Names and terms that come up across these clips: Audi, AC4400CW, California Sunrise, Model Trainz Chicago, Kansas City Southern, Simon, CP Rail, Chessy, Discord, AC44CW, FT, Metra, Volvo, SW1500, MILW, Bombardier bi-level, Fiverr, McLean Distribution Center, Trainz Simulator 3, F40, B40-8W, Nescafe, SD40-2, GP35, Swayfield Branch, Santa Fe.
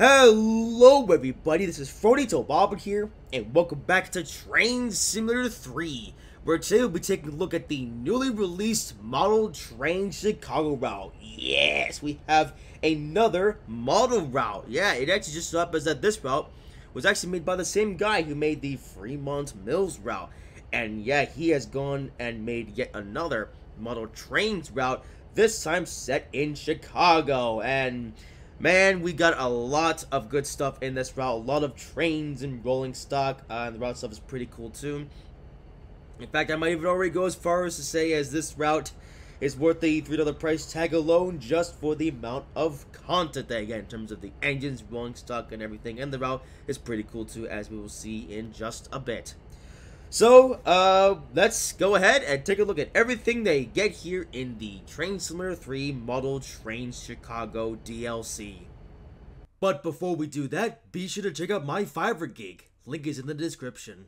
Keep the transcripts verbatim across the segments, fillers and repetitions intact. Hello everybody, this is Frowny Toboban here, and welcome back to Trainz Simulator three, where today we'll be taking a look at the newly released Model Trainz Chicago route. Yes, we have another model route. Yeah, it actually just so happens that this route was actually made by the same guy who made the Fremont Mills route. And yeah, he has gone and made yet another Model Trainz route, this time set in Chicago. And man, we got a lot of good stuff in this route. A lot of trains and rolling stock. Uh, and the route stuff is pretty cool too. In fact, I might even already go as far as to say as this route is worth the three dollar price tag alone just for the amount of content they get in terms of the engines, rolling stock, and everything. And the route is pretty cool too, as we will see in just a bit. So, uh, let's go ahead and take a look at everything they get here in the Trainz Simulator three Model Trainz Chicago D L C. But before we do that, be sure to check out my Fiverr gig. Link is in the description.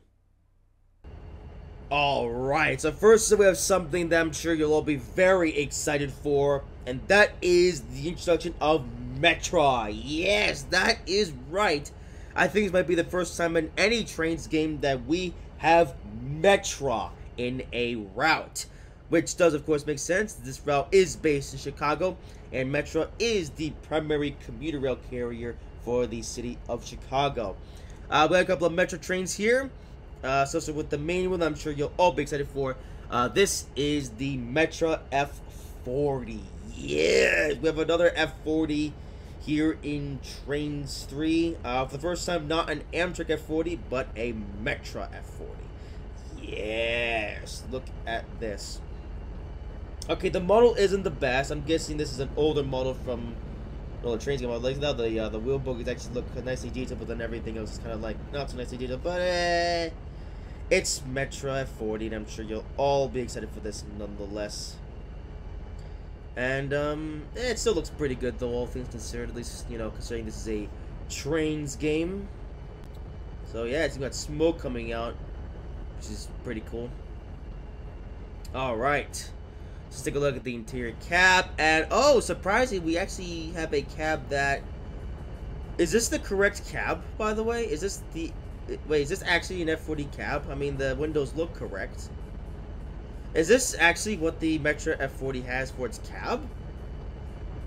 Alright, so first we have something that I'm sure you'll all be very excited for, and that is the introduction of Metra. Yes, that is right. I think this might be the first time in any Trainz game that we have Metra in a route, which does of course make sense. This route is based in Chicago, and Metra is the primary commuter rail carrier for the city of Chicago. Uh, we have a couple of Metra trains here, uh, so, so with the main one I'm sure you'll all be excited for. Uh, this is the Metra F forty. Yes, we have another F forty here in Trainz three, uh, for the first time, not an Amtrak F forty, but a Metra F forty. Yes, look at this. Okay, the model isn't the best. I'm guessing this is an older model from, well, the Trainz game. Like now, the uh, the wheel book is actually look nicely detailed, but then everything else is kind of like not so nicely detailed. But eh, it's Metra F forty, and I'm sure you'll all be excited for this nonetheless. And, um, it still looks pretty good, though, all things considered, at least, you know, considering this is a Trainz game. So, yeah, it's got smoke coming out, which is pretty cool. Alright, let's take a look at the interior cab, and, oh, surprisingly, we actually have a cab that... Is this the correct cab, by the way? Is this the... Wait, is this actually an F forty cab? I mean, the windows look correct. Is this actually what the Metra F forty has for its cab?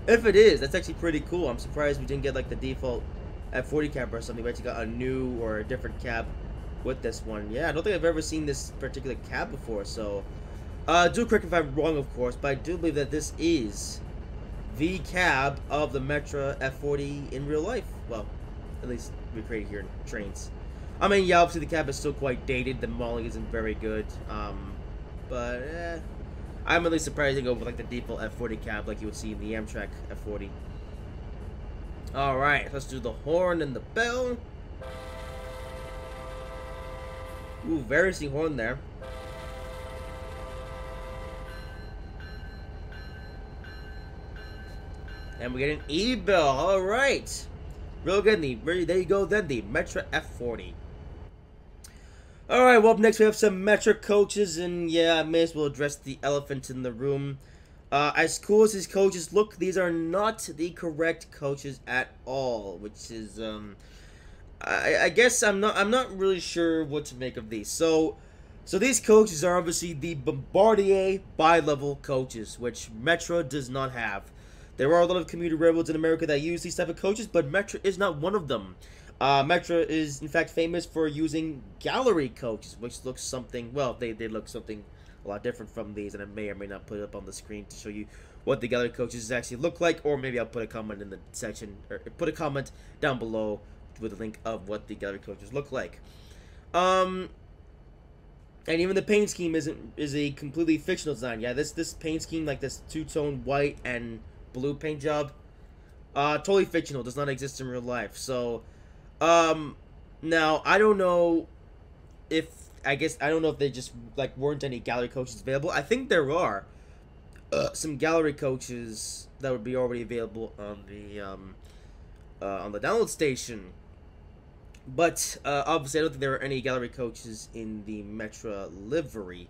If it is, that's actually pretty cool. I'm surprised we didn't get like the default F forty cab or something. We actually got a new or a different cab with this one. Yeah, I don't think I've ever seen this particular cab before. So, uh, do correct if I'm wrong, of course, but I do believe that this is the cab of the Metra F forty in real life. Well, at least we created here in Trainz. I mean, yeah, obviously the cab is still quite dated. The modeling isn't very good. Um... But, eh, I'm really surprised they go with, like, the default F forty cab like you would see in the Amtrak F forty. Alright, let's do the horn and the bell. Ooh, very interesting horn there. And we get an E-bell, alright. Real good, there you go then, the Metra F forty. Alright, well up next we have some Metra coaches, and yeah, I may as well address the elephant in the room. Uh, as cool as these coaches look, these are not the correct coaches at all, which is, um, I, I guess I'm not, I'm not really sure what to make of these. So, so these coaches are obviously the Bombardier bi-level coaches, which Metra does not have. There are a lot of commuter railroads in America that use these type of coaches, but Metra is not one of them. Uh, Metra is, in fact, famous for using gallery coaches, which looks something, well, they, they look something a lot different from these, and I may or may not put it up on the screen to show you what the gallery coaches actually look like, or maybe I'll put a comment in the section, or put a comment down below with a link of what the gallery coaches look like. Um, and even the paint scheme isn't, is a completely fictional design. Yeah, this, this paint scheme, like this two-tone white and blue paint job, uh, totally fictional, does not exist in real life, so... Um, now, I don't know if, I guess, I don't know if they just, like, weren't any gallery coaches available. I think there are uh, some gallery coaches that would be already available on the, um, uh, on the download station. But, uh, obviously, I don't think there are any gallery coaches in the Metra livery.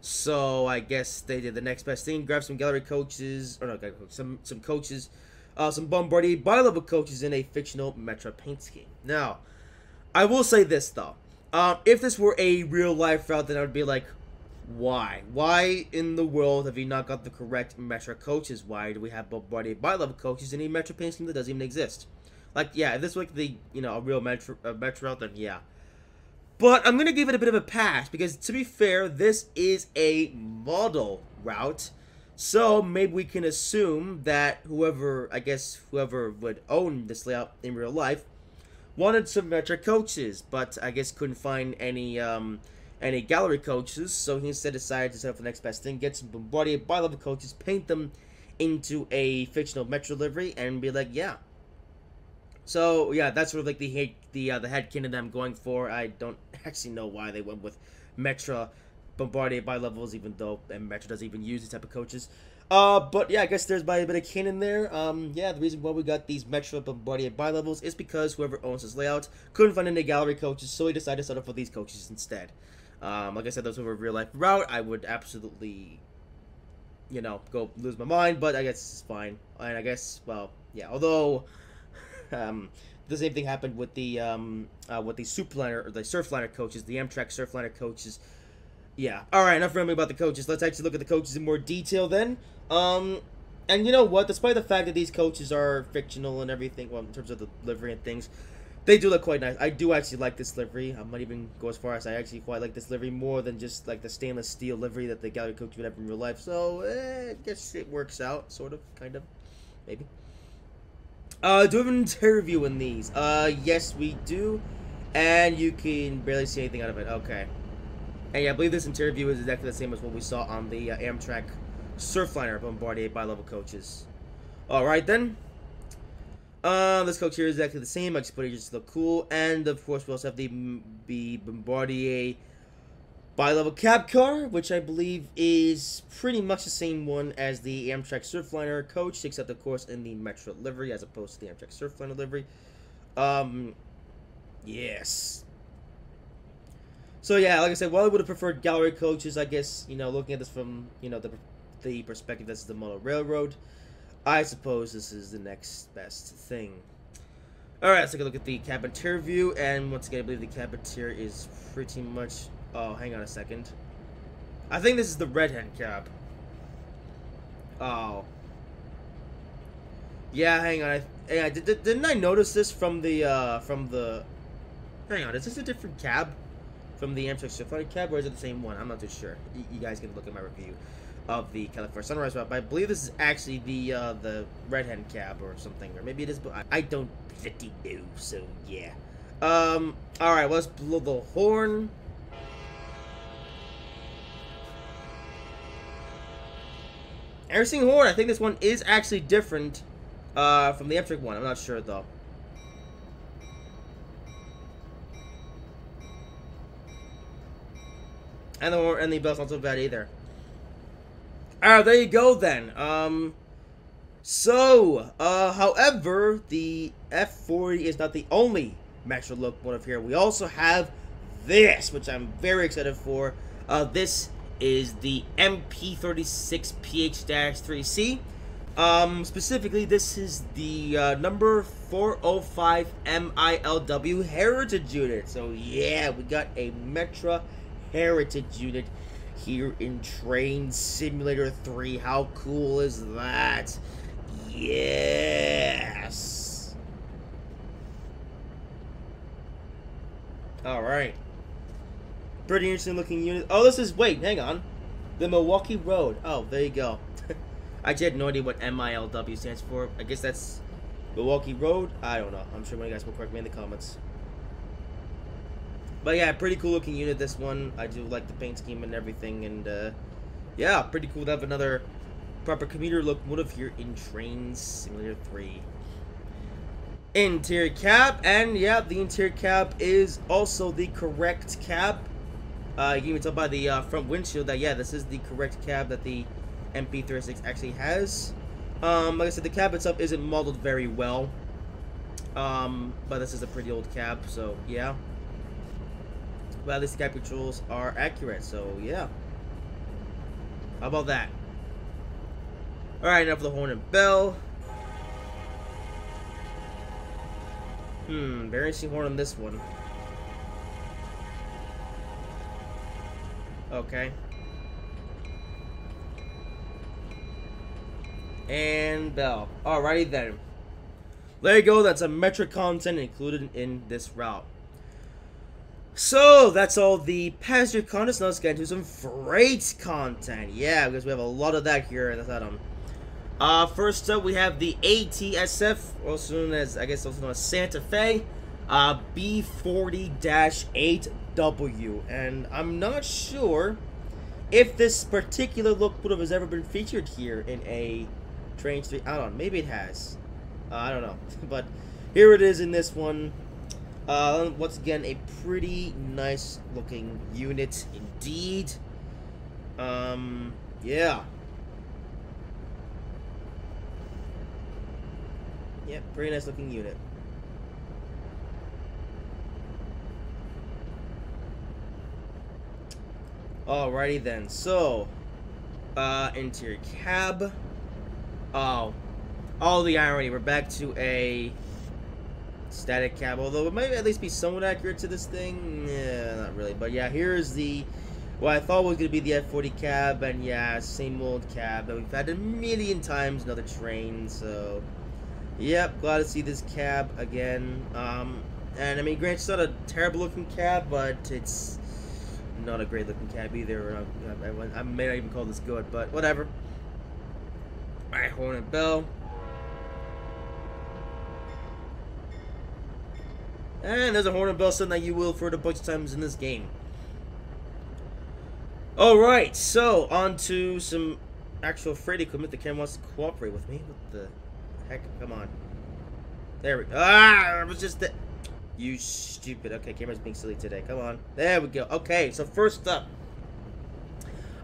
So, I guess they did the next best thing, grab some gallery coaches, or no, some, some coaches, uh, some Bombardier bi-level coaches in a fictional Metra paint scheme. Now, I will say this, though. Um, if this were a real-life route, then I would be like, why? Why in the world have you not got the correct Metra coaches? Why do we have Bombardier bi-level coaches in a Metra paint scheme that doesn't even exist? Like, yeah, if this was like the, you know, a real Metra, uh, Metra route, then yeah. But I'm going to give it a bit of a pass, because to be fair, this is a model route. So maybe we can assume that whoever, I guess, whoever would own this layout in real life wanted some Metra coaches, but I guess couldn't find any um, any gallery coaches. So he instead decided to set up the next best thing, get some Bombardier bi-level coaches, paint them into a fictional Metra livery, and be like, yeah. So yeah, that's sort of like the the uh, the headcanon that I'm going for. I don't actually know why they went with Metra Bombardier bi-levels, even though and Metra doesn't even use these type of coaches. Uh, but yeah, I guess there's by a bit of canon there. Um, yeah, the reason why we got these Metra Bombardier bi-levels is because whoever owns this layout couldn't find any gallery coaches, so he decided to set up for these coaches instead. Um, like I said, those were a real life route. I would absolutely, you know, go lose my mind, but I guess it's fine. And I guess, well, yeah, although. Um, the same thing happened with the um, uh, with the Surfliner or the Surfliner coaches, the Amtrak Surfliner coaches. Yeah. All right. Enough rambling about the coaches. Let's actually look at the coaches in more detail then. Um, and you know what? Despite the fact that these coaches are fictional and everything, well, in terms of the livery and things, they do look quite nice. I do actually like this livery. I might even go as far as I actually quite like this livery more than just like the stainless steel livery that the gallery coach would have in real life. So eh, I guess it works out, sort of, kind of, maybe. Uh, do we have an entire review in these? Uh, yes, we do. And you can barely see anything out of it. Okay. And yeah, I believe this entire review is exactly the same as what we saw on the uh, Amtrak Surfliner Bombardier bi-level coaches. Alright then. Uh, this coach here is exactly the same. I just put it just to look cool. And of course, we also have the, the Bombardier bi-level cab car, which I believe is pretty much the same one as the Amtrak Surfliner coach, except of course in the Metra livery as opposed to the Amtrak Surfliner livery. Um, yes. So yeah, like I said, while I would have preferred gallery coaches, I guess, you know, looking at this from, you know, the, the perspective that's the model railroad, I suppose this is the next best thing. Alright, let's take a look at the caboteur view, and once again, I believe the caboteur is pretty much... Oh, hang on a second. I think this is the Red Hand cab. Oh. Yeah, hang on. I, hang on. Did, did, didn't I notice this from the, uh, from the... Hang on, is this a different cab? From the Amtrak Surfliner cab, or is it the same one? I'm not too sure. You, you guys can look at my review of the California Sunrise route, but I believe this is actually the, uh, the Red Hand cab or something. Or maybe it is, but I, I don't fifty know, so yeah. Um, alright, well, let's blow the horn. Every single horn, I think this one is actually different uh, from the Amtrak one. I'm not sure though. And the horn and the bell's not so bad either. Alright, there you go then. Um, so, uh, however, the F forty is not the only Metra locomotive here. We also have this, which I'm very excited for. Uh, this. Is the M P thirty-six P H three C. Um, specifically, this is the uh, number four oh five M I L W Heritage Unit. So yeah, we got a Metra Heritage Unit here in Trainz Simulator three. How cool is that? Yes! Alright. Pretty interesting looking unit. Oh, this is, wait, hang on. The Milwaukee Road. Oh, there you go. I actually had no idea what M I L W stands for. I guess that's Milwaukee Road. I don't know. I'm sure one of you guys will correct me in the comments. But yeah, pretty cool looking unit, this one. I do like the paint scheme and everything. And uh, yeah, pretty cool to have another proper commuter locomotive here in Trainz Simulator three. Interior cab. And yeah, the interior cab is also the correct cab. Uh, you can even tell by the uh, front windshield that, yeah, this is the correct cab that the M P thirty-six actually has. Um, like I said, the cab itself isn't modeled very well. Um, but this is a pretty old cab, so, yeah. But at least the cab controls are accurate, so, yeah. How about that? Alright, now for the horn and bell. Hmm, variancy horn on this one. Okay. And bell. Alrighty then. There you go. That's a Metra content included in this route. So that's all the passenger content. Now let's get into some freight content. Yeah, because we have a lot of that here. That's Adam. Uh, first up, we have the A T S F, also known as, I guess, also known as Santa Fe, uh, B forty dash eight W. And I'm not sure if this particular look would have has ever been featured here in a Trainz three. I don't know. Maybe it has. Uh, I don't know. But here it is in this one. Uh, once again, a pretty nice looking unit indeed. Um, yeah. Yeah, pretty nice looking unit. Alrighty then, so uh interior cab. Oh, all the irony, we're back to a static cab, although it might at least be somewhat accurate to this thing. Yeah, not really, but yeah, here's the what I thought was gonna be the F forty cab, and yeah, same old cab that we've had a million times in other Trainz, so yep, glad to see this cab again. Um, and I mean, granted, it's not a terrible looking cab, but it's not a great looking cab either. I, I, I may not even call this good, but whatever. Alright, horn and bell. And there's a horn and bell, something that you will for it a bunch of times in this game. Alright, so on to some actual freight equipment. The camera wants to cooperate with me. What the heck, come on. There we go. Ah, it was just that. You stupid. Okay, camera's being silly today. Come on. There we go. Okay, so first up,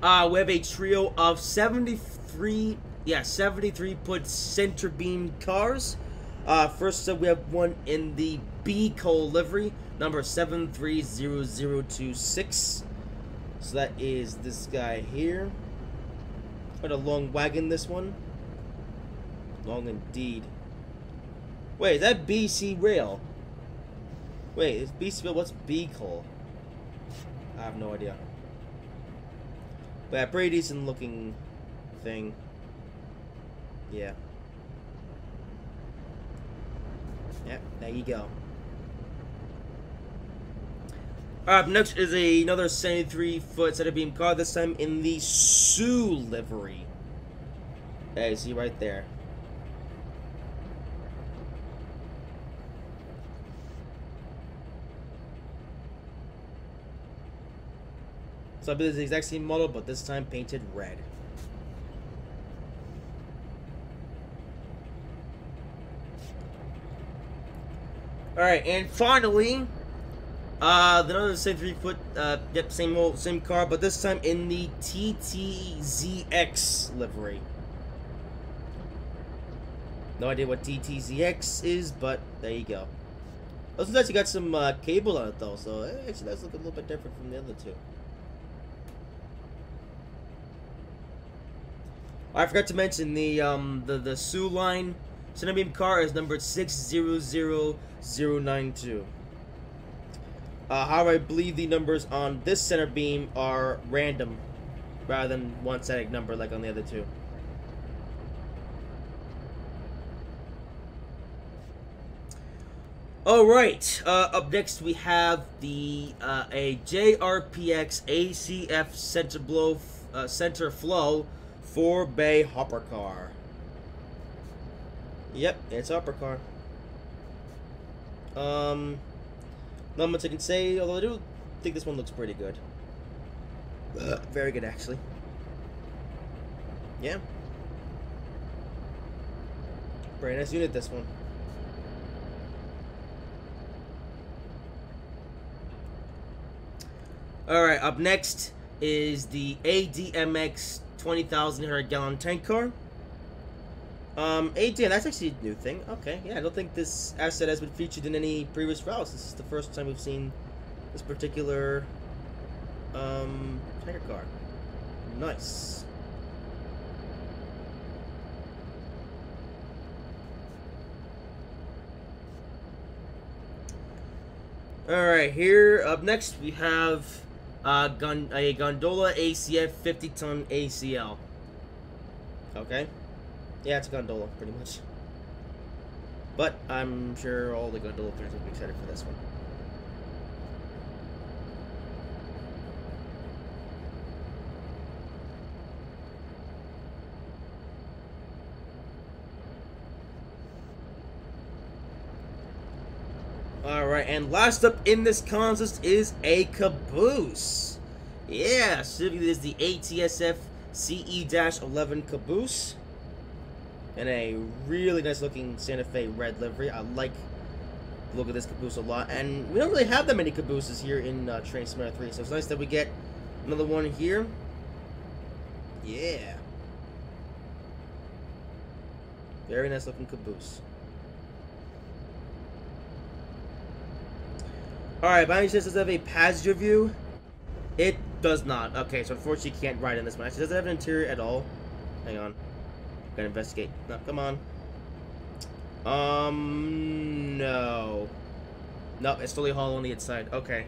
uh, we have a trio of seventy-three, yeah, seventy-three foot center beam cars. Uh, first up, we have one in the B coal livery, number seven three zero zero two six. So that is this guy here. Quite a long wagon, this one. Long indeed. Wait, is that B C rail? Wait, is B C rail? What's B coal? I have no idea. But yeah, pretty decent looking thing. Yeah. Yep, there you go. Alright, up next is a, another seventy-three foot center beam car, this time in the Soo livery. Hey, see right there. So this is the exact same model, but this time painted red. Alright, and finally, uh, another same three foot, uh, yep, same old, same car, but this time in the T T Z X livery. No idea what T T Z X is, but there you go. Also, actually got some uh, cable on it though, so actually that's looking a little bit different from the other two. I forgot to mention the um the the Soo Line center beam car is numbered six zero zero zero nine two. Uh, how I believe the numbers on this center beam are random, rather than one static number like on the other two. All right. Uh, up next we have the uh, a J R P X A C F center blow uh, center flow. Four bay hopper car. Yep, it's hopper car. Um, not much I can say, although I do think this one looks pretty good. Ugh, very good, actually. Yeah. Very nice unit, this one. Alright, up next is the A D M X twenty thousand gallon tank car. Um, A D M, that's actually a new thing. Okay, yeah, I don't think this asset has been featured in any previous routes. This is the first time we've seen this particular um, tanker car. Nice. Alright, here up next we have uh, gun a gondola A C F fifty ton A C L. Okay. Yeah, it's a gondola, pretty much. But I'm sure all the gondola players will be excited for this one. Alright, and last up in this contest is a caboose. Yeah, so it is the A T S F C E eleven caboose. And a really nice looking Santa Fe red livery. I like the look of this caboose a lot. And we don't really have that many cabooses here in uh, Trainz Simulator three, so it's nice that we get another one here. Yeah. Very nice looking caboose. Alright, by any chance, does it have a passenger view? It does not. Okay, so unfortunately you can't ride in this one. Actually, does it have an interior at all? Hang on. I'm gonna investigate. No, come on. Um, no. No, it's totally hollow on the inside. Okay.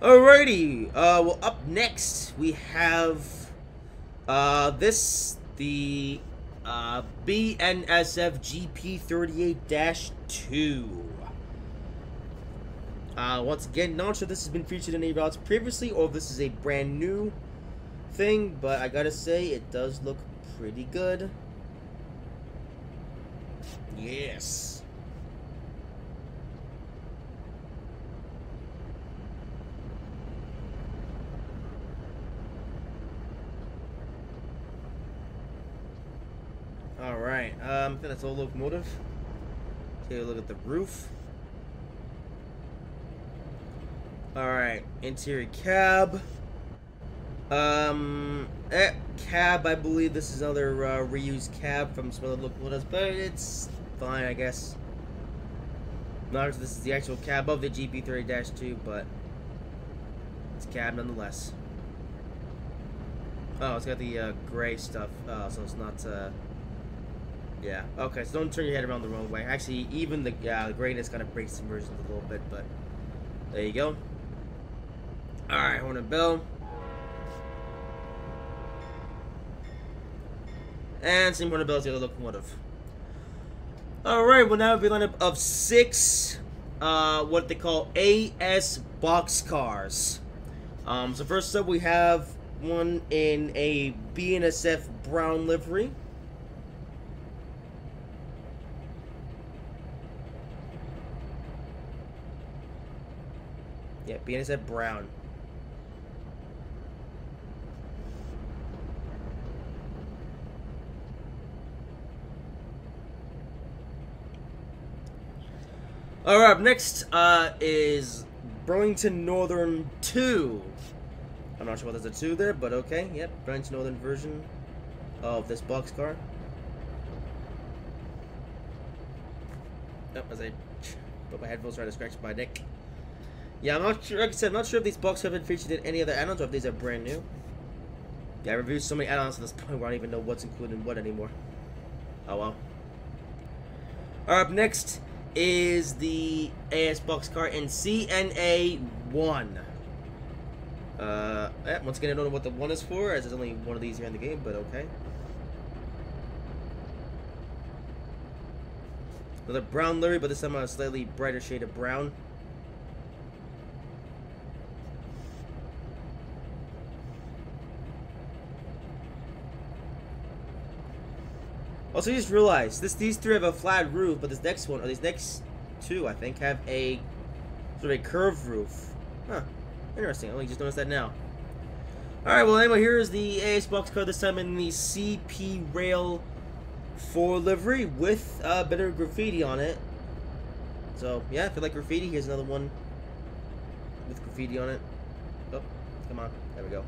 Alrighty. Uh, well, up next, we have, uh, this, the, uh, B N S F G P thirty-eight dash two. Uh, once again, not sure this has been featured in any routes previously, or if this is a brand new thing, but I gotta say, it does look pretty good. Yes. Alright, um, I think that's all locomotive. Take a look at the roof. Alright, interior cab. Um, eh, cab, I believe this is another uh, reused cab from some other locomotives, but it's fine, I guess. Not if this is the actual cab of the G P thirty dash two, but it's cab nonetheless. Oh, it's got the uh, gray stuff, uh, so it's not, uh, yeah. Okay, so don't turn your head around the wrong way. Actually, even the, uh, the grayness kind of breaks the immersion a little bit, but there you go. Alright, horn and bell. And same horn and bell as the other locomotive. Alright, well now we have a lineup of six, uh, what they call A S boxcars. Um, so first up we have one in a B N S F brown livery. Yeah, B N S F brown. Alright, up next uh, is Burlington Northern two. I'm not sure why there's a two there, but okay. Yep, Burlington Northern version of this boxcar. Yep, as I put my headphones right to scratch my neck. Yeah, I'm not sure, like I said, I'm not sure if these boxcars have been featured in any other add-ons or if these are brand new. Yeah, I reviewed so many add-ons at this point where I don't even know what's included in what anymore. Oh well. Alright, up next is the A S boxcar in C N A one. Uh, yeah, once again, I don't know what the one is for, as there's only one of these here in the game, but okay. Another brown livery, but this time a slightly brighter shade of brown. Also, you just realized this these three have a flat roof, but this next one, or these next two, I think, have a sort of a curved roof. Huh. Interesting. I only just noticed that now. Alright, well anyway, here is the A S boxcar, this time in the C P Rail four livery with a uh, bit of graffiti on it. So yeah, if you like graffiti, here's another one with graffiti on it. Oh, come on. There we go.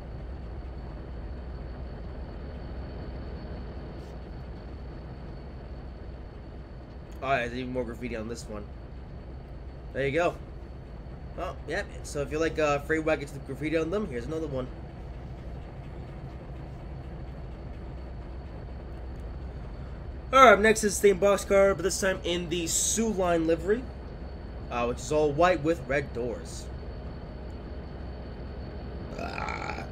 Oh, there's even more graffiti on this one. There you go. Oh, yeah. So if you like uh, freight wagons with graffiti on them, here's another one. Alright, next is the same boxcar, but this time in the Soo Line livery. uh, which is all white with red doors. Ah.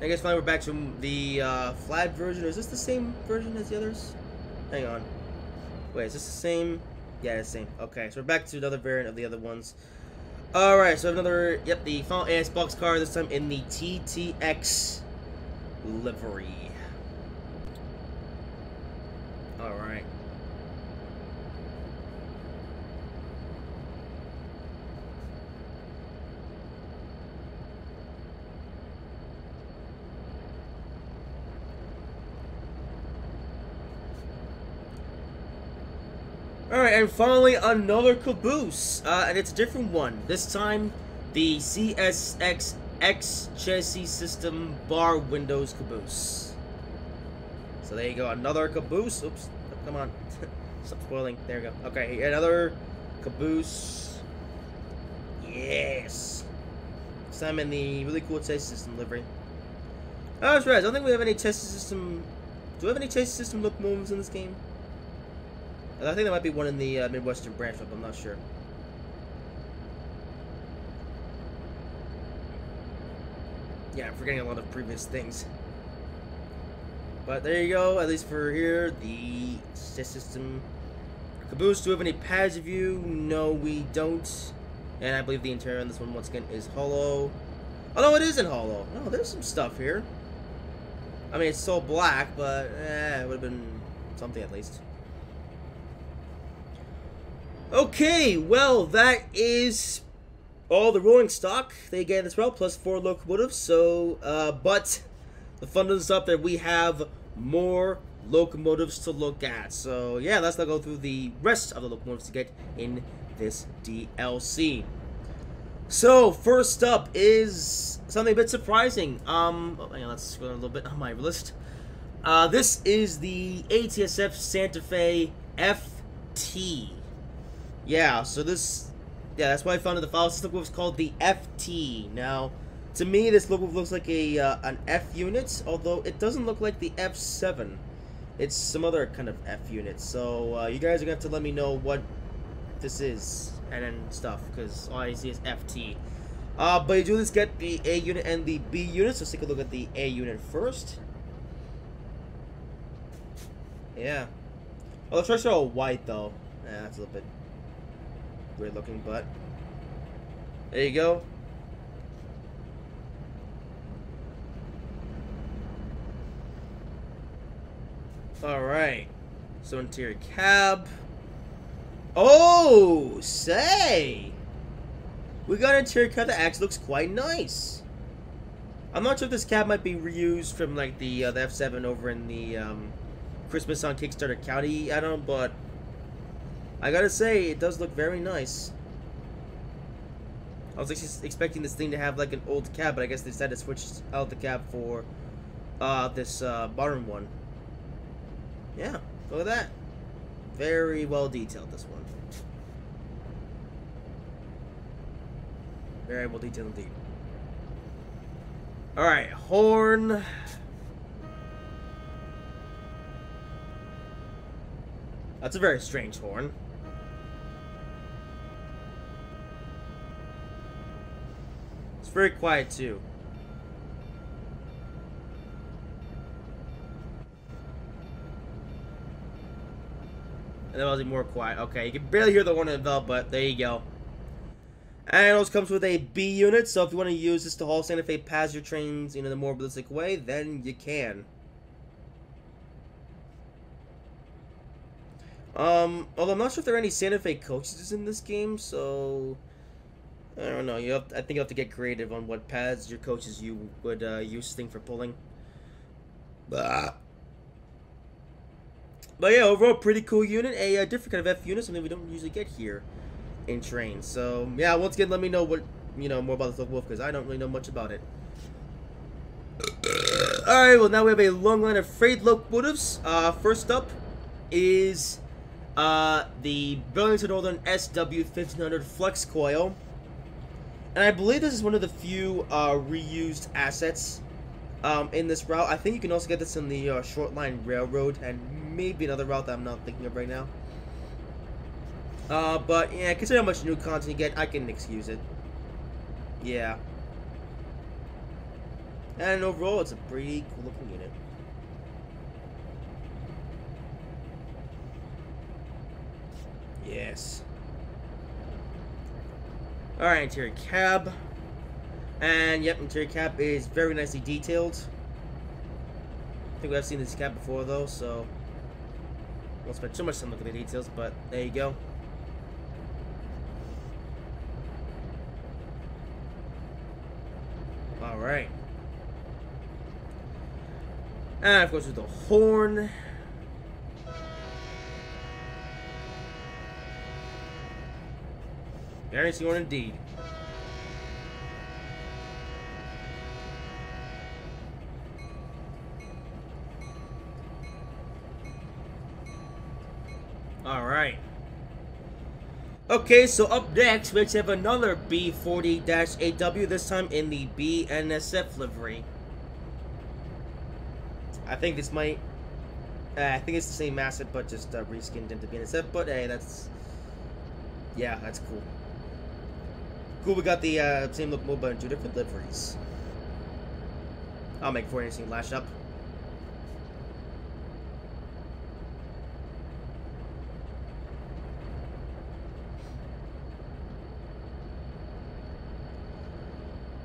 I guess finally we're back to the uh, flat version. Is this the same version as the others? Hang on. Wait, is this the same? Yeah, it's the same. Okay, so we're back to another variant of the other ones. Alright, so another, yep, the final A S box car, this time in the T T X livery. Alright. Alright, and finally another caboose, uh, and it's a different one. This time, the C S X X Chessy System Bar Windows caboose. So there you go, another caboose. Oops, oh, come on. Stop spoiling. There we go. Okay, another caboose. Yes! This time in the really cool Chessy System livery. Oh, that's right, I don't think we have any Chessy System... Do we have any Chessy System locomotives in this game? I think there might be one in the uh, Midwestern branch, but I'm not sure. Yeah, I'm forgetting a lot of previous things. But there you go, at least for here, the system. Caboose, do we have any pads of you? No, we don't. And I believe the interior on this one, once again, is hollow. Oh, no, it isn't hollow. No, there's some stuff here. I mean, it's so black, but eh, it would have been something at least. Okay, well, that is all the rolling stock they get as well, plus four locomotives. So, uh, but the fun is up that we have more locomotives to look at. So, yeah, let's now go through the rest of the locomotives to get in this D L C. So, first up is something a bit surprising. Um, oh, hang on, let's scroll a little bit on my list. Uh, this is the A T S F Santa Fe F T. Yeah, so this, yeah, that's why I found that the file system was called the F T. Now, to me, this logo looks like a uh, an F unit, although it doesn't look like the F seven. It's some other kind of F unit. So uh, you guys are gonna have to let me know what this is and then stuff, because all I see is F T. Uh, but you do just get the A unit and the B unit. So let's take a look at the A unit first. Yeah. Oh, the trucks are all white though. Yeah, that's a little bit weird looking, but there you go. Alright, so interior cab. Oh, say! We got an interior cab that actually looks quite nice. I'm not sure if this cab might be reused from like the, uh, the F seven over in the um, Christmas on Kickstarter County, I don't know, but I gotta say, it does look very nice. I was actually expecting this thing to have like an old cab, but I guess they decided to switch out the cab for uh, this uh, modern one. Yeah, look at that. Very well detailed, this one. Very well detailed indeed. Alright, horn. That's a very strange horn. Very quiet too. And that was even more quiet. Okay, you can barely hear the horn in the bell, but there you go. And it also comes with a B unit, so if you want to use this to haul Santa Fe passenger trains in a more realistic way, then you can. Um, although I'm not sure if there are any Santa Fe coaches in this game, so I don't know. You have to, I think you have to get creative on what pads your coaches you would uh, use this thing for pulling. Bah. But yeah, overall pretty cool unit, a uh, different kind of F unit, something we don't usually get here in Trainz. So yeah, once again, let me know what you know more about this locomotive because I don't really know much about it. All right, well now we have a long line of freight locomotives. Uh, first up is uh, the Burlington Northern S W fifteen hundred Flex Coil. And I believe this is one of the few uh, reused assets um, in this route. I think you can also get this in the uh, short line railroad and maybe another route that I'm not thinking of right now. Uh, but yeah, considering how much new content you get, I can excuse it. Yeah. And overall, it's a pretty cool looking unit. Yes. Alright, interior cab. And yep, interior cab is very nicely detailed. I think we have seen this cab before though, so I won't spend too much time looking at the details, but there you go. Alright. And of course with the horn. Very nice horn indeed. Alright. Okay, so up next, we actually have another B forty dash A W, this time in the B N S F livery. I think this might... Uh, I think it's the same asset, but just uh, reskinned into B N S F, but hey, that's... Yeah, that's cool. Cool, we got the uh, same look mobile in two different liveries. I'll make for anything lash up.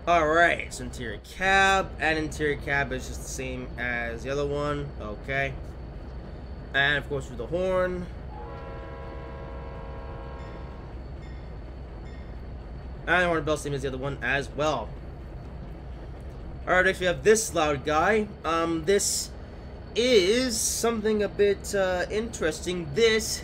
Alright, so interior cab, and interior cab is just the same as the other one. Okay. And of course with the horn. And the horn bell same as the other one as well. Alright, next we have this loud guy. Um, this is something a bit uh, interesting. This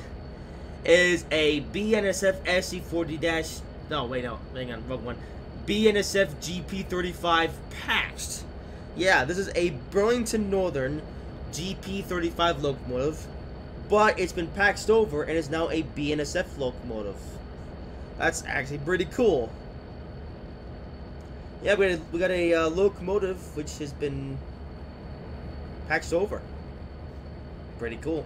is a B N S F S D forty dash... No, wait, no. Hang on, wrong one. B N S F G P thirty-five patched. Yeah, this is a Burlington Northern G P thirty-five locomotive, but it's been patched over and is now a B N S F locomotive. That's actually pretty cool. Yeah, we got a, we got a uh, locomotive which has been patched over. Pretty cool.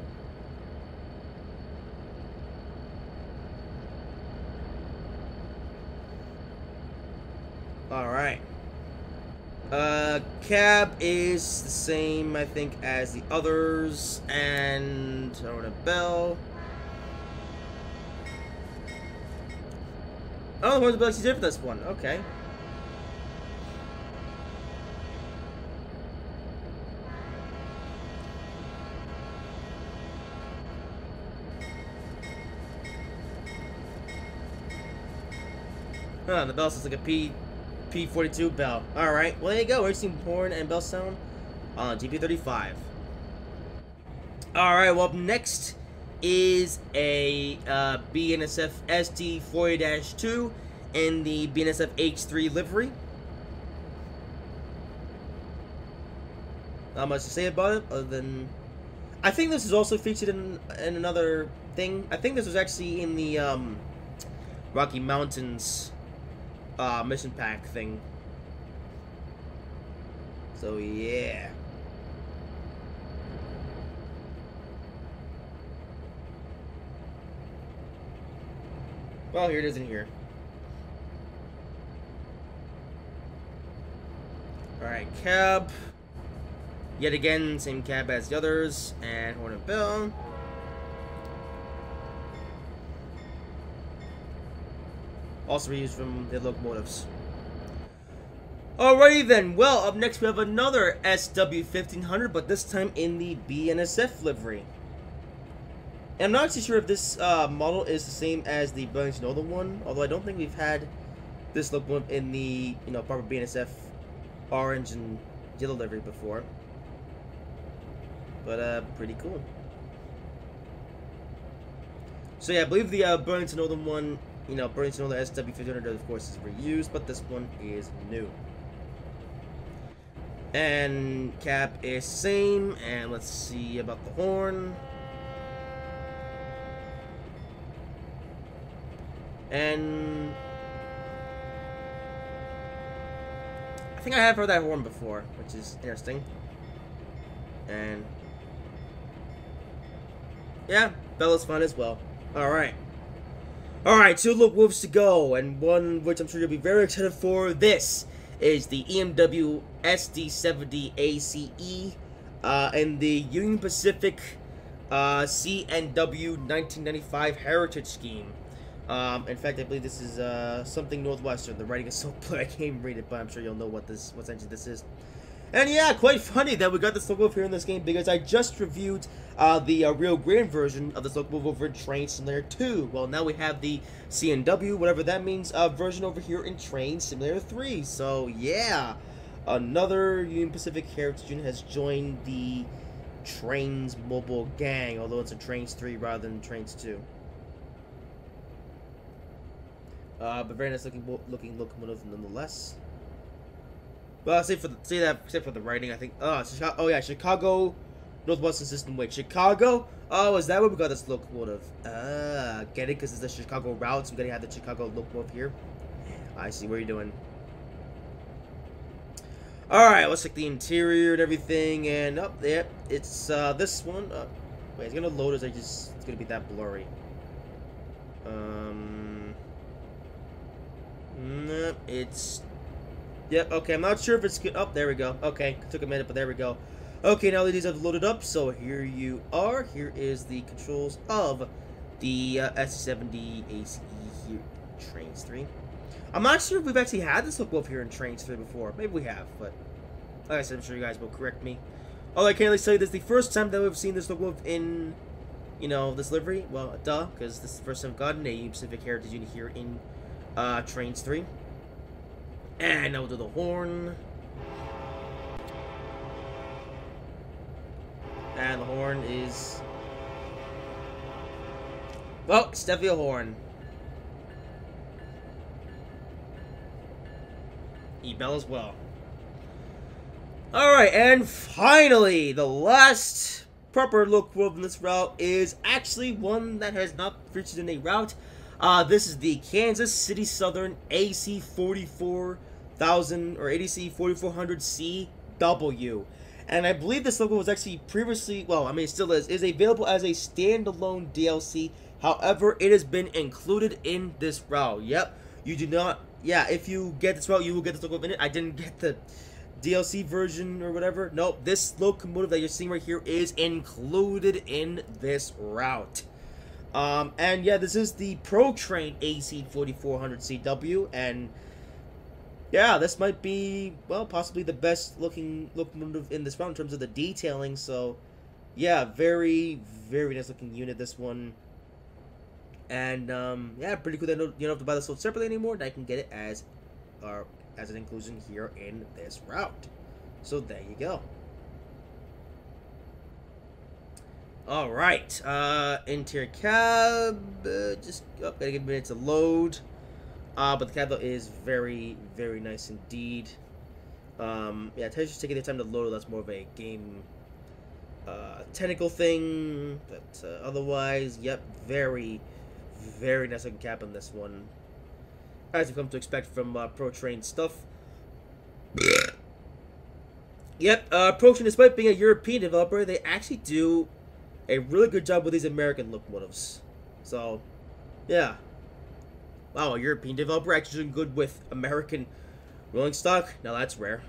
Alright. Uh, cab is the same, I think, as the others. And I want a bell. Oh, the one's about to do for this one. Okay. Huh, the bell sounds like a P. P forty-two bell. Alright, well there you go. We're seeing horn and bell sound on G P thirty-five. Alright, well up next is a uh, B N S F S D forty dash two in the B N S F H three livery. Not much to say about it other than... I think this is also featured in, in another thing. I think this was actually in the um, Rocky Mountains... Uh, mission pack thing. So yeah. Well, here it is in here. Alright, cab. Yet again, same cab as the others. And horn and bell. Also reused from the locomotives. Alrighty then, well, up next we have another S W fifteen hundred, but this time in the B N S F livery. And I'm not too sure if this uh, model is the same as the Burlington Northern one, although I don't think we've had this locomotive in the, you know, proper B N S F orange and yellow livery before. But, uh, pretty cool. So yeah, I believe the uh, Burlington Northern one, you know, Burlington Northern S W fifteen hundred, of course, is reused, but this one is new. And cap is same, and let's see about the horn. And I think I have heard that horn before, which is interesting. And yeah, Bella's fun as well. All right. All right, two loop whoops to go, and one which I'm sure you'll be very excited for. This is the E M W S D seventy A C E uh, and the Union Pacific uh, C N W nineteen ninety-five Heritage Scheme. Um, in fact, I believe this is uh, something Northwestern. The writing is so good I can't read it, but I'm sure you'll know what this, what engine this is. And yeah, quite funny that we got the slopemove here in this game, because I just reviewed uh, the uh, Rio Grande version of the slopemove over in Trainz Simulator two. Well, now we have the C N W, whatever that means, uh, version over here in Trainz Simulator three. So yeah, another Union Pacific Heritage unit has joined the Trainz Mobile Gang, although it's a Trainz three rather than Trainz two. Uh, but very nice looking, looking locomotive nonetheless. Well, say for the, say that except for the writing, I think. Uh, Chicago, oh yeah, Chicago, Northwestern System. Wait, Chicago. Oh, is that where we got this locomotive? Ah, get it, because it's the Chicago route. So we gotta have the Chicago locomotive here. I see what you're doing. All right, let's check the interior and everything. And up oh, there, yeah, it's uh, this one. Uh, wait, it's gonna load as I just. It's gonna be that blurry. Um. No, it's. Yep, okay, I'm not sure if it's good. Oh, there we go. Okay, took a minute, but there we go. Okay, now these have loaded up, so here you are. Here is the controls of the uh, S D seventy A C E here in Trainz three. I'm not sure if we've actually had this locomotive here in Trainz three before. Maybe we have, but like I said, I'm sure you guys will correct me. Although I can't really tell you this is the first time that we've seen this locomotive in, you know, this livery. Well, duh, because this is the first time I've gotten a Union Pacific Heritage unit here in uh, Trainz three. And now we'll do the horn. And the horn is... well, it's definitely a horn. E-bell as well. Alright, and finally, the last proper locomotive in this route is actually one that has not featured in a route. Uh, this is the Kansas City Southern A C forty-four thousand or A D C forty-four hundred C W, and I believe this logo was actually previously, well, I mean, it still is, is available as a standalone D L C. However, it has been included in this route. Yep, you do not. Yeah, if you get this route, you will get this logo in it. I didn't get the D L C version or whatever. Nope, this locomotive that you're seeing right here is included in this route. Um, and yeah, this is the ProTrain A C forty-four hundred C W, and yeah, this might be, well, possibly the best looking locomotive in this round in terms of the detailing. So yeah, very, very nice looking unit, this one. And um, yeah, pretty cool that you don't have to buy this one separately anymore, that I can get it as, uh, as an inclusion here in this route. So there you go. All right, uh, interior cab, uh, just oh, gotta give it a minute to load, uh, but the cab though is very, very nice indeed. Um, yeah, just taking the time to load, that's more of a game, uh, technical thing, but uh, otherwise, yep, very, very nice looking cab on this one, as you've come to expect from uh, ProTrain stuff. Yep, uh, ProTrain, despite being a European developer, they actually do a really good job with these American locomotives. So, yeah. Wow, a European developer actually doing good with American rolling stock? Now that's rare.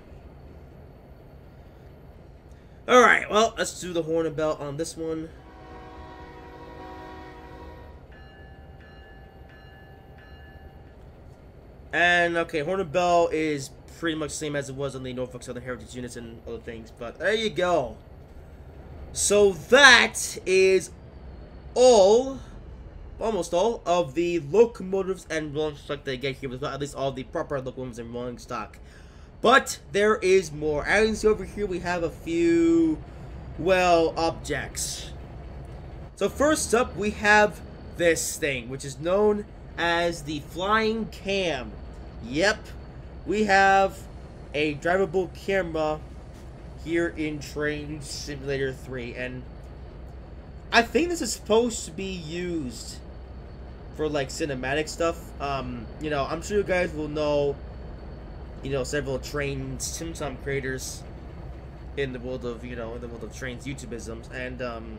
Alright, well, let's do the horn and bell on this one. And, okay, horn and bell is pretty much the same as it was on the Norfolk Southern Heritage units and other things, but there you go. So that is all, almost all, of the locomotives and rolling stock that I get here, at least all the proper locomotives and rolling stock. But there is more. As you can see over here, we have a few, well, objects. So first up, we have this thing, which is known as the flying cam. Yep, we have a drivable camera here in Trainz Simulator three, and I think this is supposed to be used for like cinematic stuff. Um, you know, I'm sure you guys will know you know, several train sim-tom creators in the world of, you know, in the world of trains, YouTubeisms, and, um,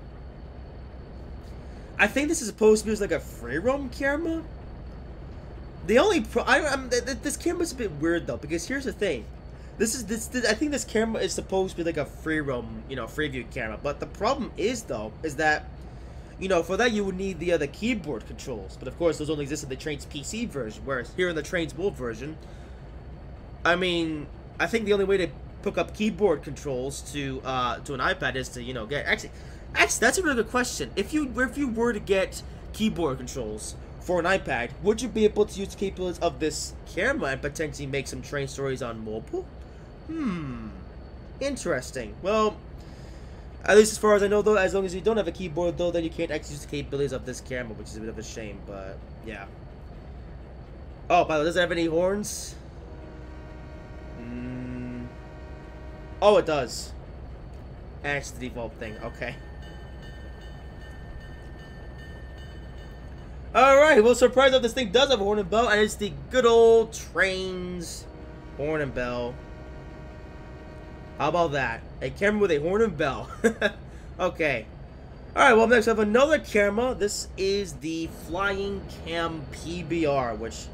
I think this is supposed to be like a free roam camera. The only pro I, I'm, th this camera's a bit weird though, because here's the thing, this is this, this I think this camera is supposed to be like a free roam, you know, free view camera. But the problem is though, is that, you know, for that you would need the other uh, keyboard controls. But of course, those only exist in the Trainz P C version, whereas here in the Trainz World version, I mean, I think the only way to pick up keyboard controls to uh, to an iPad is to, you know, get actually. Actually, that's a really good question. If you if you were to get keyboard controls for an iPad, would you be able to use the capabilities of this camera and potentially make some train stories on mobile? Hmm. Interesting. Well, at least as far as I know, though, as long as you don't have a keyboard, though, then you can't actually use the capabilities of this camera, which is a bit of a shame, but yeah. Oh, by the way, does it have any horns? Mm. Oh, it does. And it's the default thing. Okay. Alright, well, surprised that this thing does have a horn and bell, and it's the good old Trainz horn and bell. How about that? A camera with a horn and bell. Okay. Alright, well, next we have another camera. This is the Flying Cam P B R, which...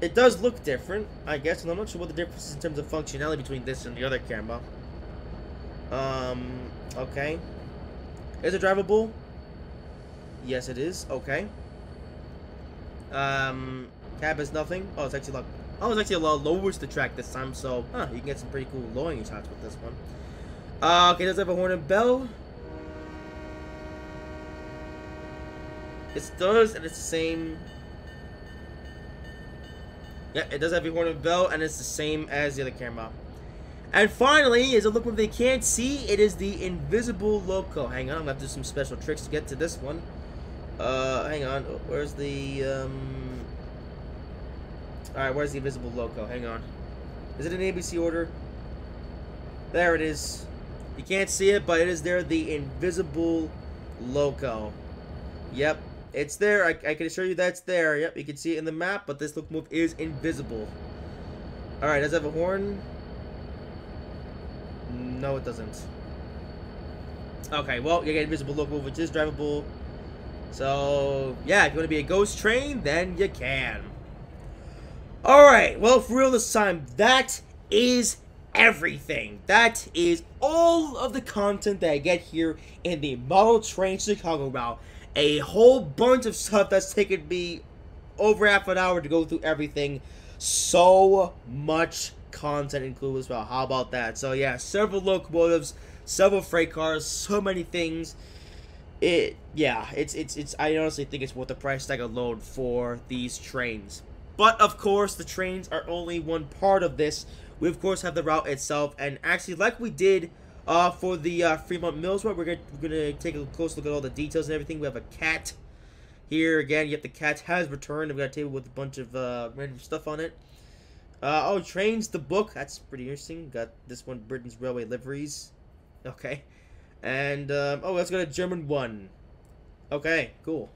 it does look different, I guess, and I'm not sure what the difference is in terms of functionality between this and the other camera. Um, okay. Is it drivable? Yes, it is. Okay. Um, cab is nothing. Oh, it's actually like, oh, it's actually a lot lower to the track this time. So, huh, you can get some pretty cool lowering shots with this one. Uh, okay, does it have a horn and bell? It does, and it's the same. Yeah, it does have a horn and bell, and it's the same as the other camera. And finally, is a look what they can't see. It is the Invisible Loco. Hang on, I'm gonna have to do some special tricks to get to this one. Uh, hang on, where's the, um... Alright, where's the Invisible Loco? Hang on. Is it in A B C order? There it is. You can't see it, but it is there, the Invisible Loco. Yep, it's there. I, I can assure you that's there. Yep, you can see it in the map, but this look move is invisible. Alright, does it have a horn? No, it doesn't. Okay, well, you get Invisible Loco, which is drivable. So, yeah, if you want to be a ghost train, then you can. Alright, well, for real this time, that is everything. That is all of the content that I get here in the Model Trainz Chicago route. A whole bunch of stuff that's taken me over half an hour to go through everything. So much content included as well. How about that? So yeah, several locomotives, several freight cars, so many things. It yeah, it's it's it's. I honestly think it's worth the price tag alone for these trains. But of course, the trains are only one part of this. We of course have the route itself, and actually, like we did uh, for the uh, Fremont Mills route, we're gonna we're gonna take a close look at all the details and everything. We have a cat here again. Yet the cat has returned. We've got a table with a bunch of uh, random stuff on it. Uh, oh, Trainz the book. That's pretty interesting. Got this one, Britain's Railway Liveries. Okay. And, um, oh, let's go to German one. Okay, cool.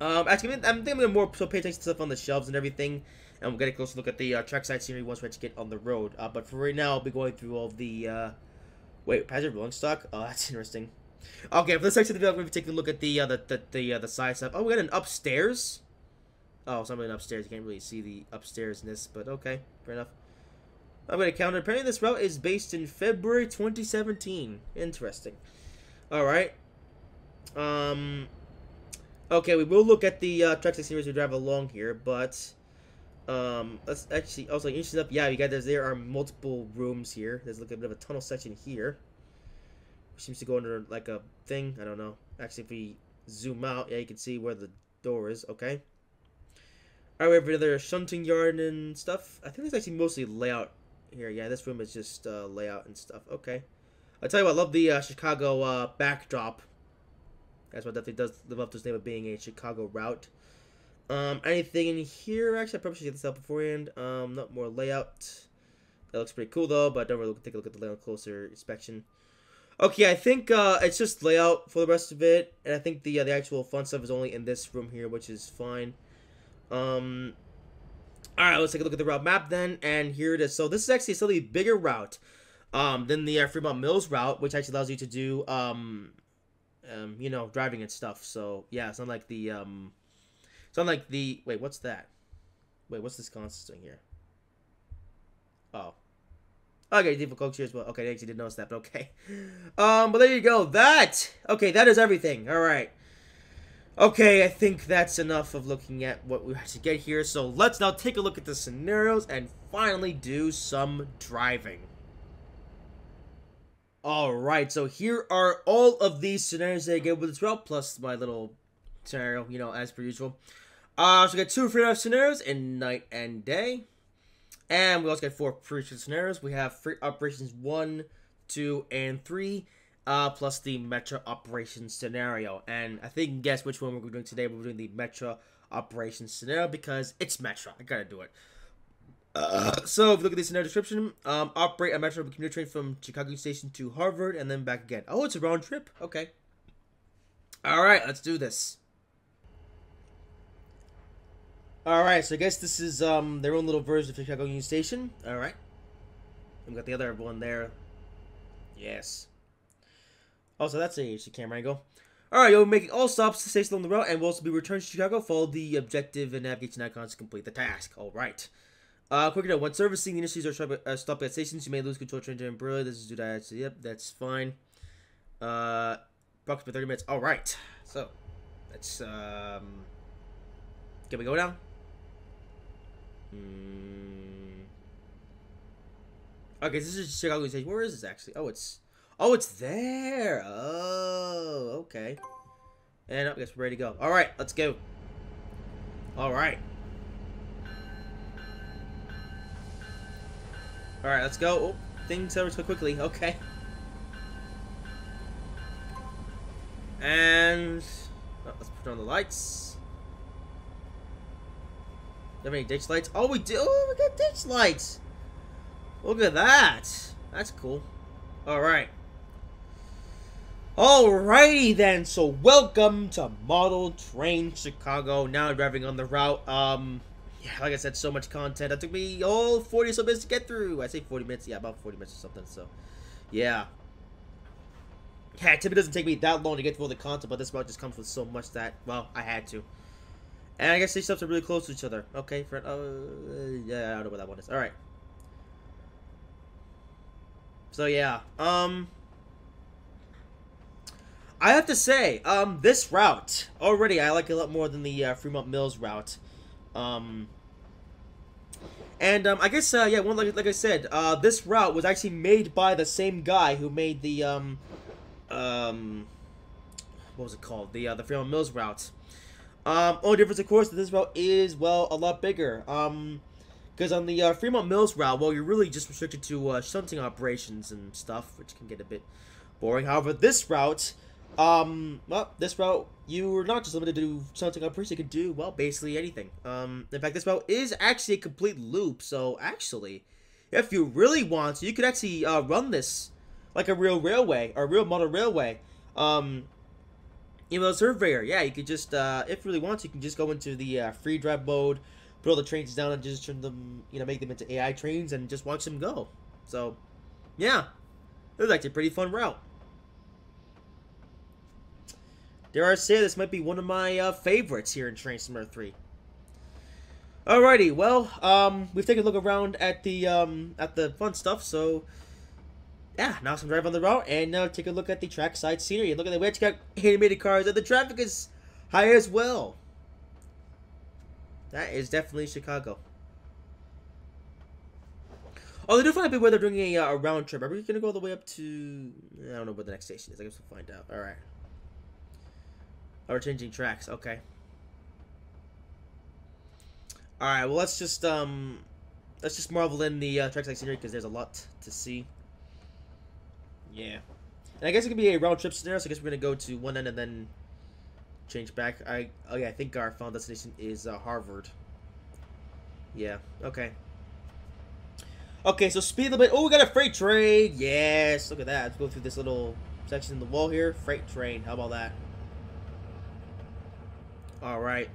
Um, actually, I'm thinking I'm going to more so pay attention to stuff on the shelves and everything. And we'll get a closer look at the uh, trackside scenery once we actually get on the road. Uh, but for right now, I'll be going through all the, uh, wait, passenger rolling stock? Oh, that's interesting. Okay, for this section of the video, I'm going to be taking a look at the, uh, the, the, the, uh, the side stuff. Oh, we got an upstairs. Oh, something upstairs. You can't really see the upstairsness, but okay, fair enough. I'm gonna counter. Apparently, this route is based in February twenty seventeen. Interesting. All right. Um. Okay, we will look at the uh, trackside series we drive along here, but um, let's actually also interesting stuff. Yeah, you guys, there are multiple rooms here. There's like a bit of a tunnel section here, which seems to go under like a thing. I don't know. Actually, if we zoom out, yeah, you can see where the door is. Okay. Alright, we have another shunting yard and stuff. I think it's actually mostly layout here. Yeah, this room is just uh, layout and stuff. Okay. I'll tell you what, I love the uh, Chicago uh, backdrop. That's what definitely does live up to its name of being a Chicago route. Um, anything in here? Actually, I probably should get this out beforehand. Um, not more layout. That looks pretty cool, though, but I don't really take a look at the layout closer inspection. Okay, I think uh, it's just layout for the rest of it. And I think the, uh, the actual fun stuff is only in this room here, which is fine. Um, Alright, let's take a look at the route map then, and here it is. So this is actually a slightly bigger route um, than the uh, Fremont Mills route, which actually allows you to do, um, um, you know, driving and stuff. So, yeah, it's not like the, um, it's not like the, wait, what's that? Wait, what's this constant here? Oh. Okay, difficult cheers, well, okay, I actually didn't notice that, but okay. Um, but there you go, that! Okay, that is everything, alright. Okay, I think that's enough of looking at what we have to get here, so let's now take a look at the scenarios and finally do some driving. Alright, so here are all of these scenarios that I get with this route, plus my little scenario, you know, as per usual. Uh, so we got two free drive scenarios in night and day. And we also get four pre-operations scenarios. We have free operations one, two, and three, uh, plus the Metra operations scenario. And I think you can guess which one we're doing today. We're doing the Metra operations scenario because it's Metra. I gotta do it. Uh, so if you look at the scenario description, um, operate a Metra commuter train from Chicago Station to Harvard and then back again. Oh, it's a round trip? Okay. Alright, let's do this. Alright, so I guess this is um, their own little version of Chicago Union Station. Alright. We've got the other one there. Yes. Oh, so that's an interesting camera angle. Alright, you'll be making all stops to station along the route and will also be returned to Chicago. Follow the objective and navigation icons to complete the task. Alright. Uh, quick note, when servicing the industries or stop at stations, you may lose control of train during Brilla. This is due to, so yep, that's fine. Uh, approximately thirty minutes. Alright. So, let's, um... can we go now? Mm. Okay, this is Chicago Station. Where is this actually? Oh, it's oh, it's there. Oh, okay. And I guess we're ready to go. All right, let's go. All right. All right, let's go. Oh, things happen so quickly. Okay. And oh, let's put on the lights. Do we have any ditch lights? Oh, we do! Oh, we got ditch lights! Look at that! That's cool. Alright. Alrighty then, so welcome to Model Trainz Chicago. Now driving on the route. Um, yeah, like I said, so much content. That took me all forty or so minutes to get through. I say forty minutes, yeah, about forty minutes or something, so. Yeah. Yeah, it typically doesn't take me that long to get through all the content, but this route just comes with so much that, well, I had to. And I guess these steps are really close to each other. Okay, friend. Uh, yeah, I don't know what that one is. All right. So yeah, um, I have to say, um, this route already I like it a lot more than the uh, Fremont Mills route. Um, and um, I guess uh, yeah, one like like I said, uh, this route was actually made by the same guy who made the um, um, what was it called? The uh, the Fremont Mills route. Um, only difference, of course, that this route is, well, a lot bigger. Um, because on the, uh, Fremont Mills route, well, you're really just restricted to, uh, shunting operations and stuff, which can get a bit boring. However, this route, um, well, this route, you're not just limited to shunting operations, you can do, well, basically anything. Um, in fact, this route is actually a complete loop, so, actually, if you really want, you could actually, uh, run this like a real railway, or a real model railway. Um... You know, surveyor, yeah, you could just, uh, if you really want to, you can just go into the, uh, free drive mode, put all the trains down and just turn them, you know, make them into A I trains and just watch them go. So, yeah, it was actually a pretty fun route. Dare I say, this might be one of my, uh, favorites here in Trainz Simulator three. Alrighty, well, um, we've taken a look around at the, um, at the fun stuff, so... yeah, now some drive on the route, and now take a look at the trackside scenery. And look at the way it's got animated cars, and the traffic is high as well. That is definitely Chicago. Oh, they do find a bit where they're doing a, uh, a round trip. Are we going to go all the way up to... I don't know where the next station is. I guess we'll find out. All right. Oh, we're changing tracks. Okay. All right, well, let's just, um... let's just marvel in the uh, trackside scenery, because there's a lot to see. Yeah. And I guess it could be a round trip scenario, so I guess we're going to go to one end and then change back. I, oh, yeah, I think our final destination is uh, Harvard. Yeah, okay. Okay, so speed a little bit. Oh, we got a freight train. Yes, look at that. Let's go through this little section in the wall here. Freight train. How about that? All right.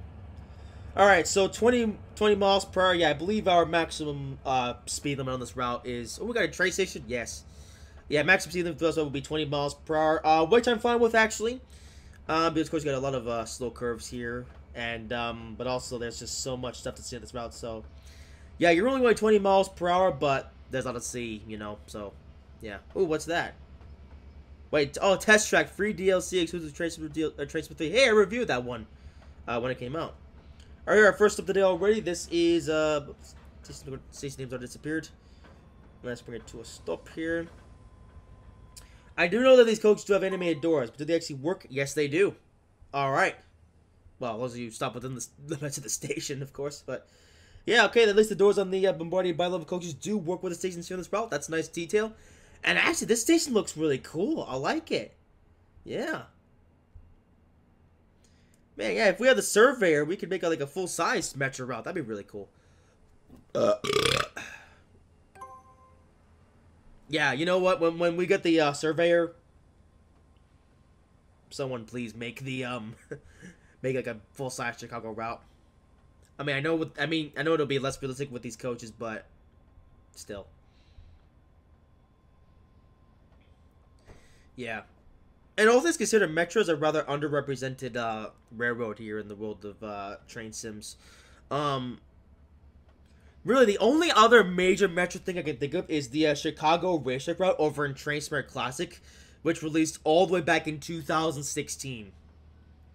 All right, so twenty, twenty miles per hour. Yeah, I believe our maximum uh, speed limit on this route is... Oh, we got a train station? Yes. Yeah, maximum speed limit for us will be twenty miles per hour. Uh, which I'm fine with, actually. Uh, because, of course, you got a lot of uh, slow curves here. and um, But also, there's just so much stuff to see on this route. So, yeah, you're only going twenty miles per hour, but there's a lot to see, you know. So, yeah. Oh, what's that? Wait, oh, test track. Free D L C exclusive Trainz Simulator three. Hey, I reviewed that one uh, when it came out. All right, our first up today already. This is uh, station names are disappeared. Let's bring it to a stop here. I do know that these coaches do have animated doors, but do they actually work? Yes, they do. All right. Well, those of you stop within the limits of the station, of course. But yeah, okay. At least the doors on the uh, Bombardier bi-level coaches do work with the stations here on this route. That's nice detail. And actually, this station looks really cool. I like it. Yeah. Man, yeah, if we had the surveyor, we could make a, like a full-size Metra route. That'd be really cool. Uh, yeah, you know what? When when we get the uh, surveyor, someone please make the um, make like a full-size Chicago route. I mean, I know with I mean, I know it'll be less realistic with these coaches, but still. Yeah. And all this considered, Metra is a rather underrepresented uh, railroad here in the world of uh, train sims. Um, really, the only other major Metra thing I can think of is the uh, Chicago Racetrack route over in Trainz Simulator Classic, which released all the way back in two thousand sixteen.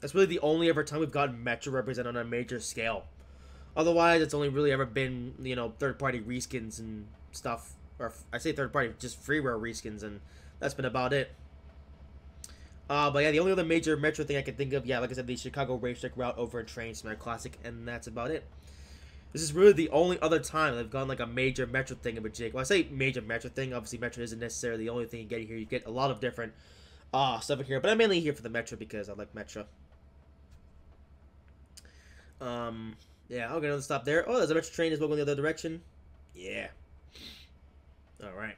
That's really the only ever time we've gotten Metra represented on a major scale. Otherwise, it's only really ever been, you know, third-party reskins and stuff. Or I say third-party, just freeware reskins, and that's been about it. Uh, but yeah, the only other major Metra thing I can think of, yeah, like I said, the Chicago Racetrack route over at Trainz Simulator Classic, and that's about it. This is really the only other time they've gone like a major Metra thing about Jake. Well, I say major Metra thing, obviously Metra isn't necessarily the only thing you get here. You get a lot of different uh, stuff in here, but I'm mainly here for the Metra because I like Metra. Um, yeah, I'll get another stop there. Oh, there's a Metra train as well going the other direction. Yeah. All right.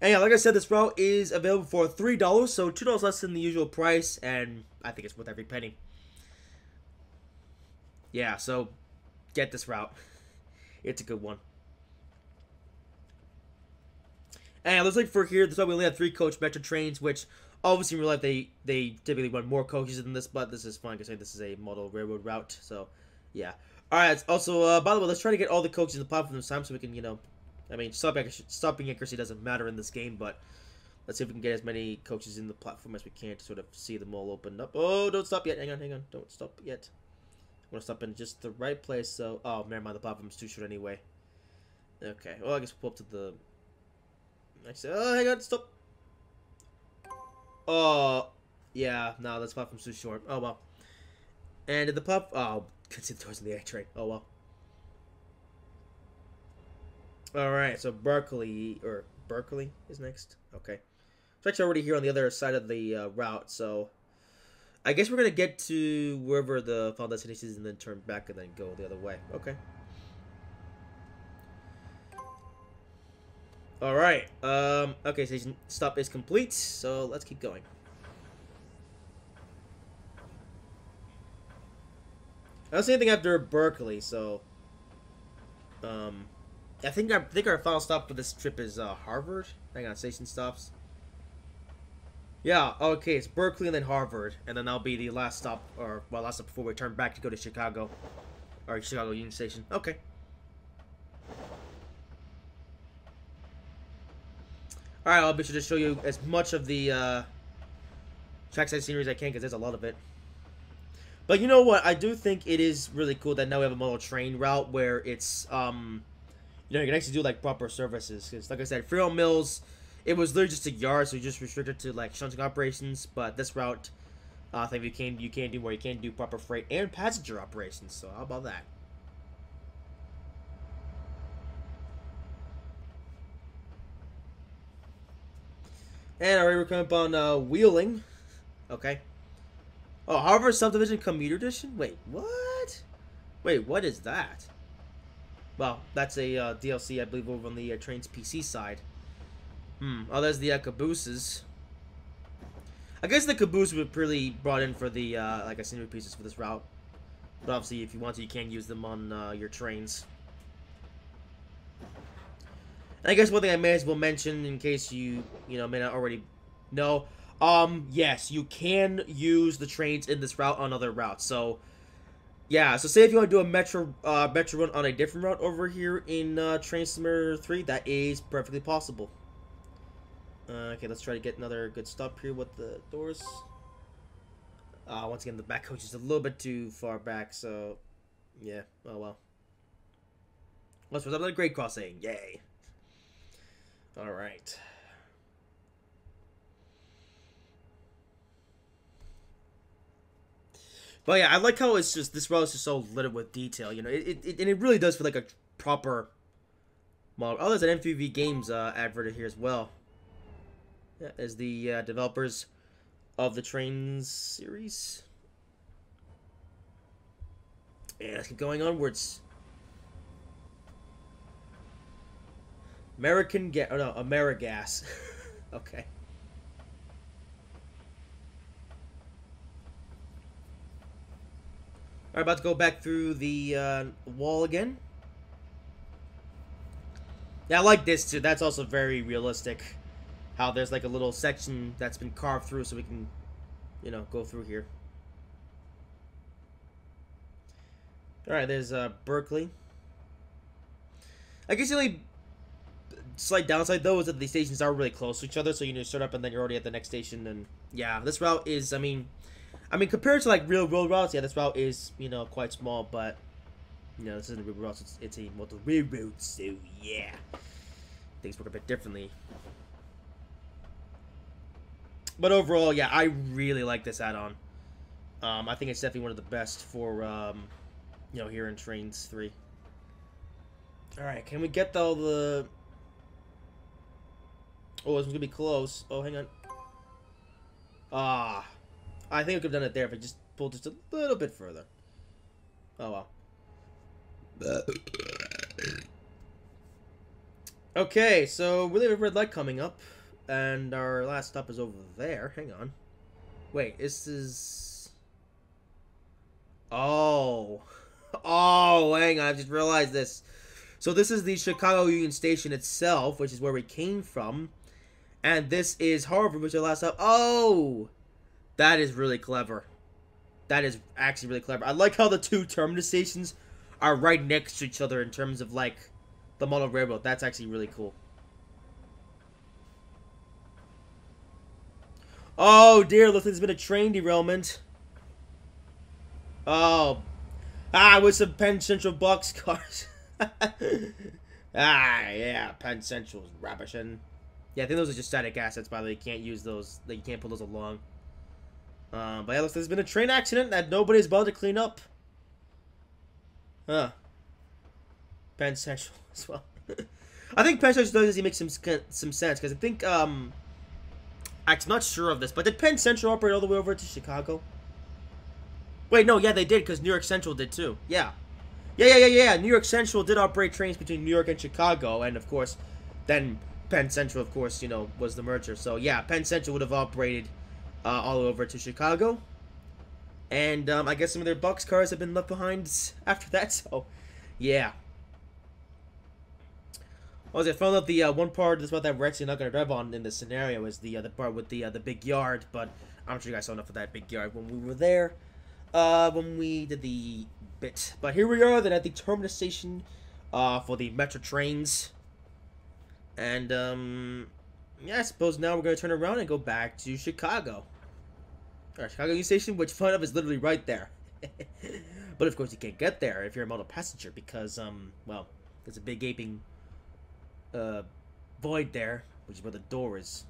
And yeah, like I said, this route is available for three dollars, so two dollars less than the usual price, and I think it's worth every penny. Yeah, so get this route. It's a good one. And yeah, looks like for here, this route we only have three coach Metra trains, which obviously in real life they, they typically run more coaches than this, but this is fine because this is a model railroad route, so yeah. Alright, also, uh, by the way, let's try to get all the coaches in the platform this time so we can, you know... I mean, stopping accuracy doesn't matter in this game, but let's see if we can get as many coaches in the platform as we can to sort of see them all open up. Oh, don't stop yet. Hang on, hang on. Don't stop yet. I'm going to stop in just the right place, so... Oh, never mind. The platform's too short anyway. Okay. Well, I guess we'll pull up to the... Actually, oh, hang on. Stop. Oh. Yeah. No, this platform's too short. Oh, well. And the pop... Oh, could see the doors in the A train. Oh, well. Alright, so Berkeley, or Berkeley is next? Okay. It's actually already here on the other side of the uh, route, so I guess we're going to get to wherever the final destination is and then turn back and then go the other way. Okay. Alright, um, okay, station stop is complete, so let's keep going. I don't see anything after Berkeley, so, um... I think I think our final stop for this trip is uh, Harvard. Hang on, station stops. Yeah, okay, it's Berkeley and then Harvard, and then that'll be the last stop, or well, last stop before we turn back to go to Chicago, or Chicago Union Station. Okay. All right, I'll be sure to show you as much of the uh, trackside scenery as I can, because there's a lot of it. But you know what? I do think it is really cool that now we have a model train route where it's um. You know, you can actually do, like, proper services. Because, like I said, Fremont Mills, it was literally just a yard, so you're just restricted to, like, shunting operations. But this route, uh, I think you can, you can do more. You can do proper freight and passenger operations. So, how about that? And, alright, we're coming up on, uh, Wheeling. Okay. Oh, Harvard Subdivision Commuter Edition? Wait, what? Wait, what is that? Well, that's a uh, D L C, I believe, over on the uh, Trainz P C side. Hmm. Oh, there's the uh, cabooses. I guess the caboose was pretty brought in for the uh, like scenery pieces for this route, but obviously if you want to, you can use them on uh, your trains. And I guess one thing I may as well mention, in case you you know may not already know, um, yes, you can use the trains in this route on other routes. So yeah, so say if you want to do a Metro uh, Metro run on a different route over here in uh, Trainz Simulator three, that is perfectly possible. Uh, okay, let's try to get another good stop here with the doors. Uh, once again, the back coach is a little bit too far back, so yeah, oh well. Let's put up another grade crossing, yay! Alright. But yeah, I like how it's just, this route is just so littered with detail, you know, it, it, and it really does feel like a proper model. Oh, there's an M P V Games uh, advert here as well. Yeah, as the uh, developers of the Trainz series. And yeah, let's keep going onwards. American Gas. Oh no, Amerigas. Okay. Alright, about to go back through the uh, wall again. Yeah, I like this too. That's also very realistic. How there's like a little section that's been carved through so we can, you know, go through here. Alright, there's uh, Berkeley. I guess the only slight downside though is that the stations are really close to each other, so you just start up and then you're already at the next station. And yeah, this route is, I mean, I mean compared to like real road routes, yeah, this route is, you know, quite small, but, you know, this isn't a real route, it's, it's a motor railroad, so yeah. Things work a bit differently. But overall, yeah, I really like this add-on. Um, I think it's definitely one of the best for, um, you know, here in Trainz three. All right, can we get all the... Oh, this one's going to be close. Oh, hang on. Ah. I think I could have done it there if I just pulled just a little bit further. Oh, well. Wow. Okay, so we have a red light coming up. And our last stop is over there. Hang on. Wait, this is... Oh. Oh, hang on. I just realized this. So this is the Chicago Union Station itself, which is where we came from. And this is Harvard, which is our last stop. Oh! That is really clever. That is actually really clever. I like how the two terminus stations are right next to each other in terms of, like, the model railroad. That's actually really cool. Oh dear, looks like there's been a train derailment. Oh. Ah, with some Penn Central boxcars. Ah, yeah, Penn Central's rubbishing. Yeah, I think those are just static assets, by the way. You can't use those. Like, you can't pull those along. Um, but yeah, looks like there's been a train accident that nobody's bothered to clean up. Huh. Penn Central as well. I think Penn Central does make some, some sense, because I think, um... I'm not sure of this, but did Penn Central operate all the way over to Chicago? Wait, no, yeah, they did, because New York Central did too. Yeah. Yeah, yeah, yeah, yeah. New York Central did operate trains between New York and Chicago, and of course, then Penn Central, of course, you know, was the merger. So, yeah, Penn Central would have operated uh, all over to Chicago. And um, I guess some of their boxcars have been left behind after that, so, yeah. Oh, I found out the uh, one part of this route that we're actually not going to drive on in this scenario is the, uh, the part with the uh, the big yard, but I'm sure you guys saw enough of that big yard when we were there, uh, when we did the bit. But here we are, then, at the terminus station uh, for the Metra Trainz. And, um, yeah, I suppose now we're going to turn around and go back to Chicago. Alright, Chicago Union Station, which, fun enough, is literally right there. But, of course, you can't get there if you're a model passenger because, um, well, there's a big gaping... Uh, void there, which is where the door is.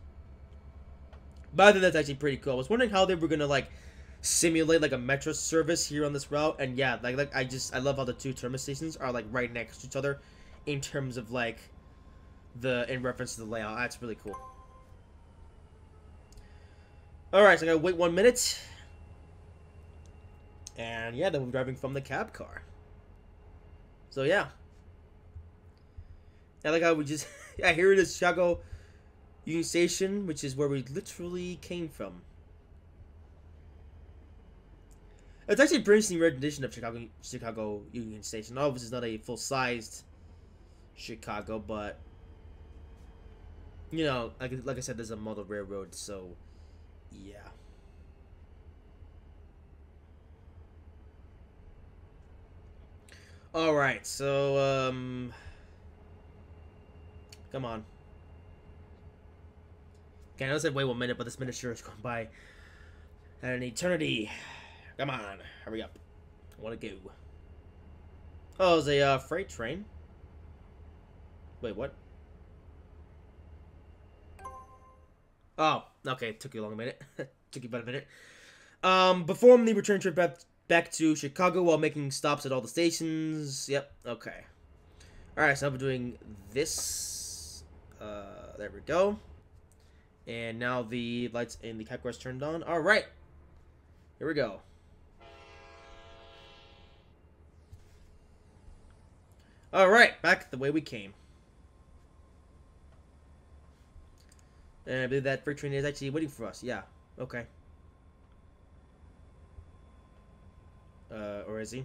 But I think that's actually pretty cool. I was wondering how they were gonna like simulate like a metro service here on this route, and yeah, like like I just I love how the two terminus stations are like right next to each other, in terms of like the in reference to the layout. That's really cool. All right, so I gotta wait one minute, and yeah, then we're driving from the cab car. So yeah. I like how we just... Yeah, here it is, Chicago Union Station, which is where we literally came from. It's actually a pretty interesting rendition of Chicago Chicago Union Station. Obviously, it's not a full-sized Chicago, but you know, like like I said, there's a model railroad, so yeah. All right, so um, come on. Okay, I know I said wait one minute, but this minute sure has gone by at an eternity. Come on, hurry up. I want to go. Oh, there's a uh, freight train. Wait, what? Oh, okay, took you a long minute. Took you about a minute. Um, perform the return trip back, back to Chicago while making stops at all the stations. Yep, okay. Alright, so I'm doing this. Uh, there we go. And now the lights in the cap quest turned on. All right, here we go. All right, back the way we came. And I believe that freight train is actually waiting for us. Yeah, okay. Uh, or is he?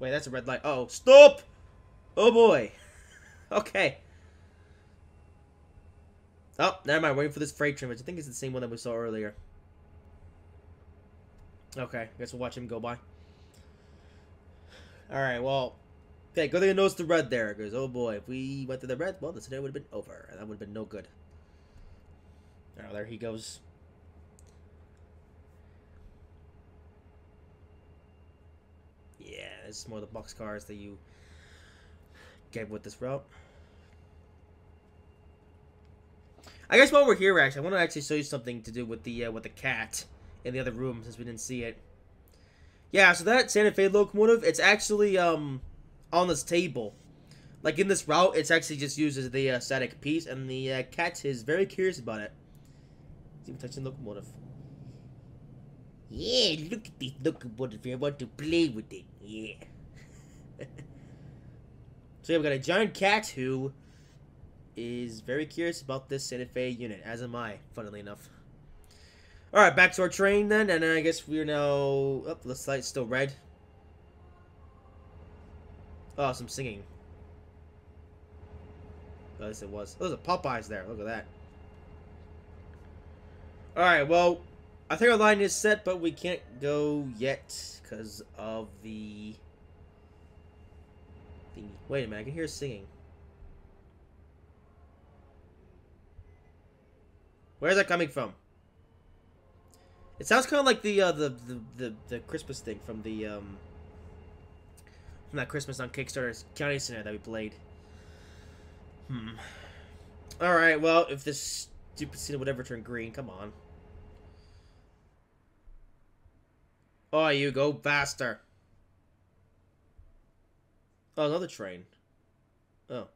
Wait, that's a red light. Uh oh, stop! Oh boy. Okay. Oh, never mind. Waiting for this freight train, which I think is the same one that we saw earlier. Okay, I guess we'll watch him go by. All right, well, okay, go there and notice the red there. It goes, oh boy, if we went to the red, well, the scenario would have been over, and that would have been no good. Oh, there he goes. Yeah, this is more of the boxcars that you get with this route. I guess while we're here, actually, I want to actually show you something to do with the uh, with the cat in the other room since we didn't see it. Yeah, so that Santa Fe locomotive, it's actually um on this table, like in this route, it's actually just used as the uh, static piece, and the uh, cat is very curious about it. It's even touching the locomotive. Yeah, look at this locomotive. I want to play with it. Yeah. So yeah, we got a giant cat who is very curious about this Santa Fe unit, as am I, funnily enough. Alright, back to our train then, and I guess we're now... Oh, the light's still red. Oh, some singing. Oh, yes, it was. Oh, there's a Popeyes there. Look at that. Alright, well, I think our line is set, but we can't go yet because of the... thingy. Wait a minute, I can hear singing. Where's that coming from? It sounds kind of like the, uh, the the the the Christmas thing from the um from that Christmas on Kickstarter's county center that we played. Hmm. All right. Well, if this stupid scene would ever turn green, come on. Oh, you go faster. Oh, another train. Oh.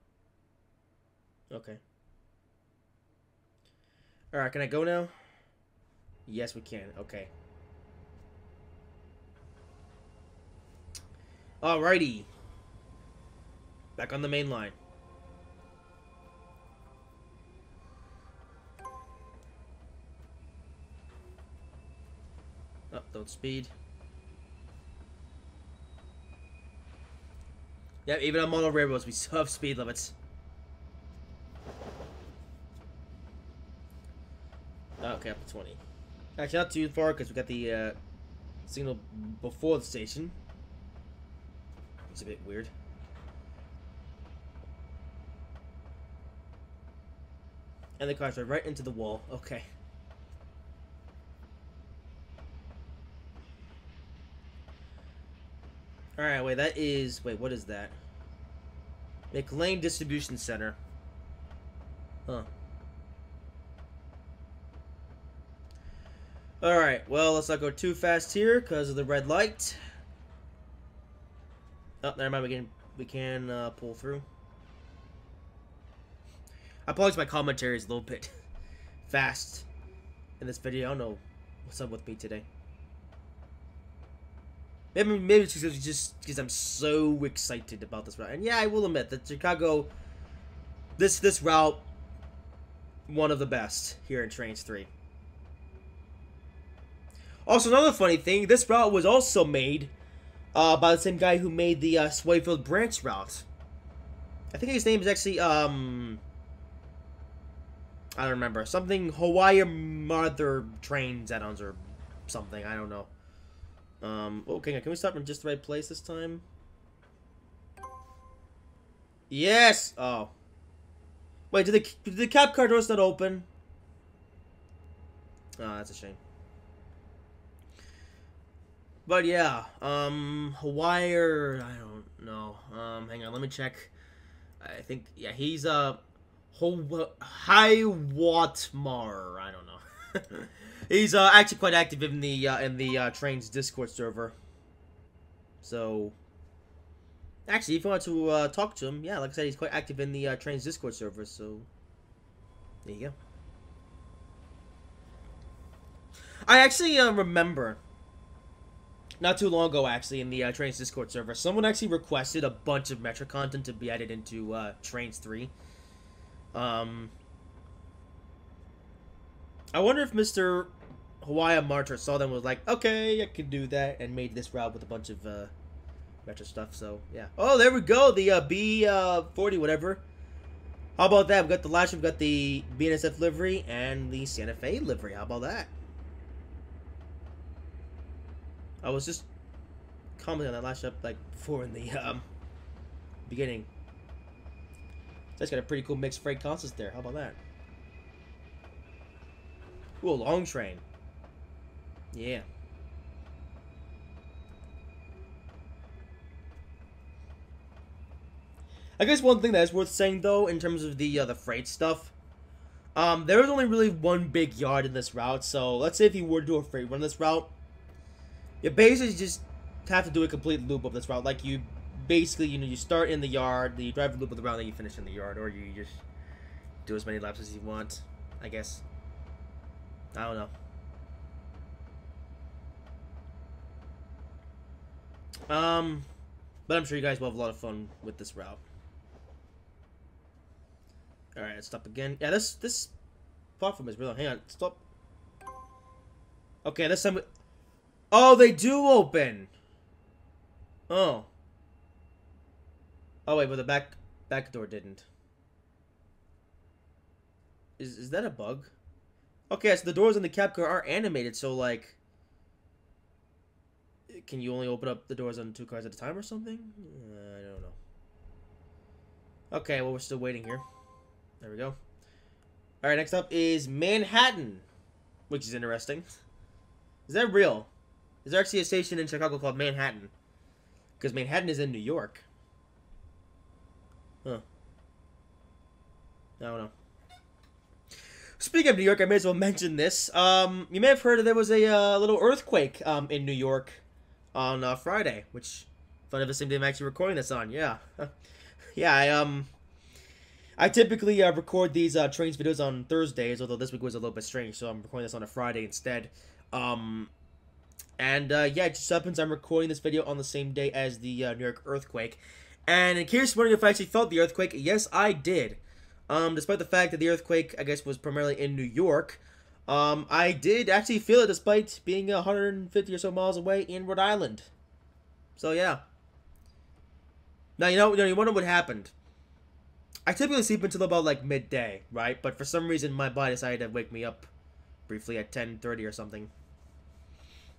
Okay. Alright, can I go now? Yes, we can. Okay. Alrighty. Back on the main line. Oh, don't speed. Yep, even on model railroads, we still have speed limits. Okay, up to twenty. Actually, not too far because we got the uh, signal before the station. It's a bit weird. And the cars are right into the wall. Okay. All right. Wait. That is. Wait. What is that? McLean Distribution Center. Huh. Alright, well, let's not go too fast here because of the red light. Oh, never mind, we can, we can uh, pull through. I apologize, my commentary is a little bit fast in this video. I don't know what's up with me today. Maybe, maybe it's just because I'm so excited about this route. And yeah, I will admit that Chicago, this, this route, one of the best here in Trainz three. Also, another funny thing, this route was also made uh, by the same guy who made the uh, Swayfield Branch route. I think his name is actually, um... I don't remember. Something Hawaii Mother Trainz add-ons or something. I don't know. Um, okay, can we start from just the right place this time? Yes! Oh. Wait, did the, did the cab car doors not open? Oh, that's a shame. But yeah, um, Hawaii, I don't know. Um, hang on, let me check. I think, yeah, he's, uh, Hiwatmar, I don't know. He's, uh, actually quite active in the, uh, in the, uh, Trainz Discord server. So, actually, if you want to, uh, talk to him, yeah, like I said, he's quite active in the, uh, Trainz Discord server, so, there you go. I actually, uh, remember, not too long ago, actually, in the uh, Trainz Discord server, someone actually requested a bunch of Metra content to be added into uh, Trainz three. Um, I wonder if Mister Hawaii Martyr saw them and was like, okay, I can do that, and made this route with a bunch of uh, Metra stuff, so, yeah. Oh, there we go, the uh, B forty, uh, whatever. How about that? We've got the lash, we've got the B N S F livery, and the Santa Fe livery. How about that? I was just commenting on that last up like before in the um, beginning. That's got a pretty cool mixed freight concept there. How about that? Ooh, a long train. Yeah. I guess one thing that's worth saying though, in terms of the uh, the freight stuff, um, there is only really one big yard in this route. So let's say if you were to do a freight run this route. You basically just have to do a complete loop of this route. Like, you basically, you know, you start in the yard, then you drive a loop of the route, then you finish in the yard. Or you just do as many laps as you want, I guess. I don't know. Um, but I'm sure you guys will have a lot of fun with this route. Alright, let's stop again. Yeah, this, this platform is real. Hang on, stop. Okay, this time... Oh, they do open. Oh. Oh wait, but the back back door didn't. Is is that a bug? Okay, so the doors on the cab car are animated, so like, can you only open up the doors on two cars at a time or something? Uh, I don't know. Okay, well, we're still waiting here. There we go. All right, next up is Manhattan, which is interesting. Is that real? Is there actually a station in Chicago called Manhattan? Because Manhattan is in New York. Huh. I don't know. Speaking of New York, I may as well mention this. Um, you may have heard that there was a uh, little earthquake um, in New York on uh, Friday, which, fun of the same day I'm actually recording this on, yeah. yeah, I, um, I typically uh, record these uh, Trainz videos on Thursdays, although this week was a little bit strange, so I'm recording this on a Friday instead. Um... And, uh, yeah, it just happens I'm recording this video on the same day as the uh, New York earthquake. And in case you're wondering if I actually felt the earthquake, yes, I did. Um, despite the fact that the earthquake, I guess, was primarily in New York, um, I did actually feel it despite being one hundred fifty or so miles away in Rhode Island. So, yeah. Now, you know, you know, you wonder what happened. I typically sleep until about, like, midday, right? But for some reason, my body decided to wake me up briefly at ten thirty or something.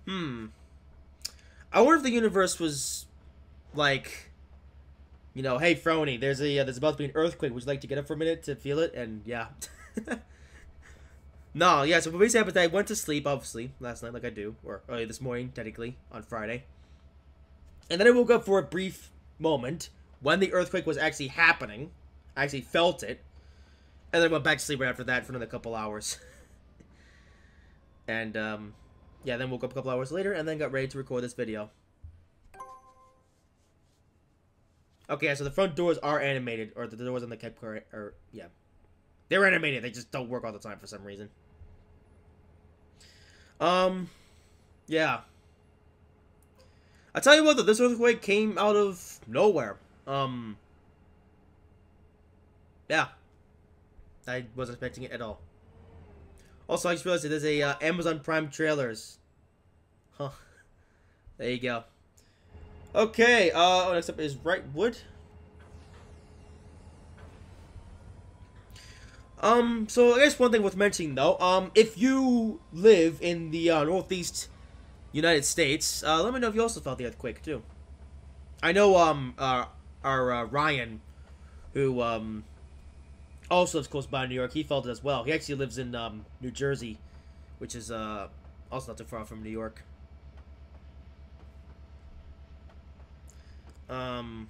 Hmm. I wonder if the universe was, like, you know, hey, Frowny, there's a uh, there's about to be an earthquake. Would you like to get up for a minute to feel it? And, yeah. no, yeah, so what basically happened is I went to sleep, obviously, last night, like I do, or early this morning, technically, on Friday. And then I woke up for a brief moment when the earthquake was actually happening. I actually felt it. And then I went back to sleep right after that for another couple hours. and, um... Yeah, then woke up a couple hours later, and then got ready to record this video. Okay, so the front doors are animated, or the doors on the cab car, or, yeah. They're animated, they just don't work all the time for some reason. Um, yeah. I'll tell you what, though, this earthquake came out of nowhere. Um, yeah. I wasn't expecting it at all. Also, I just realized that there's a uh, Amazon Prime trailers Huh. There you go. Okay, uh, next up is Wrightwood. Um, so I guess one thing worth mentioning though, um, if you live in the uh, Northeast United States, uh, let me know if you also felt the earthquake too. I know, um, uh, our uh, Ryan, who um, also lives close by New York, he felt it as well. He actually lives in um, New Jersey, which is uh, also not too far from New York. Um,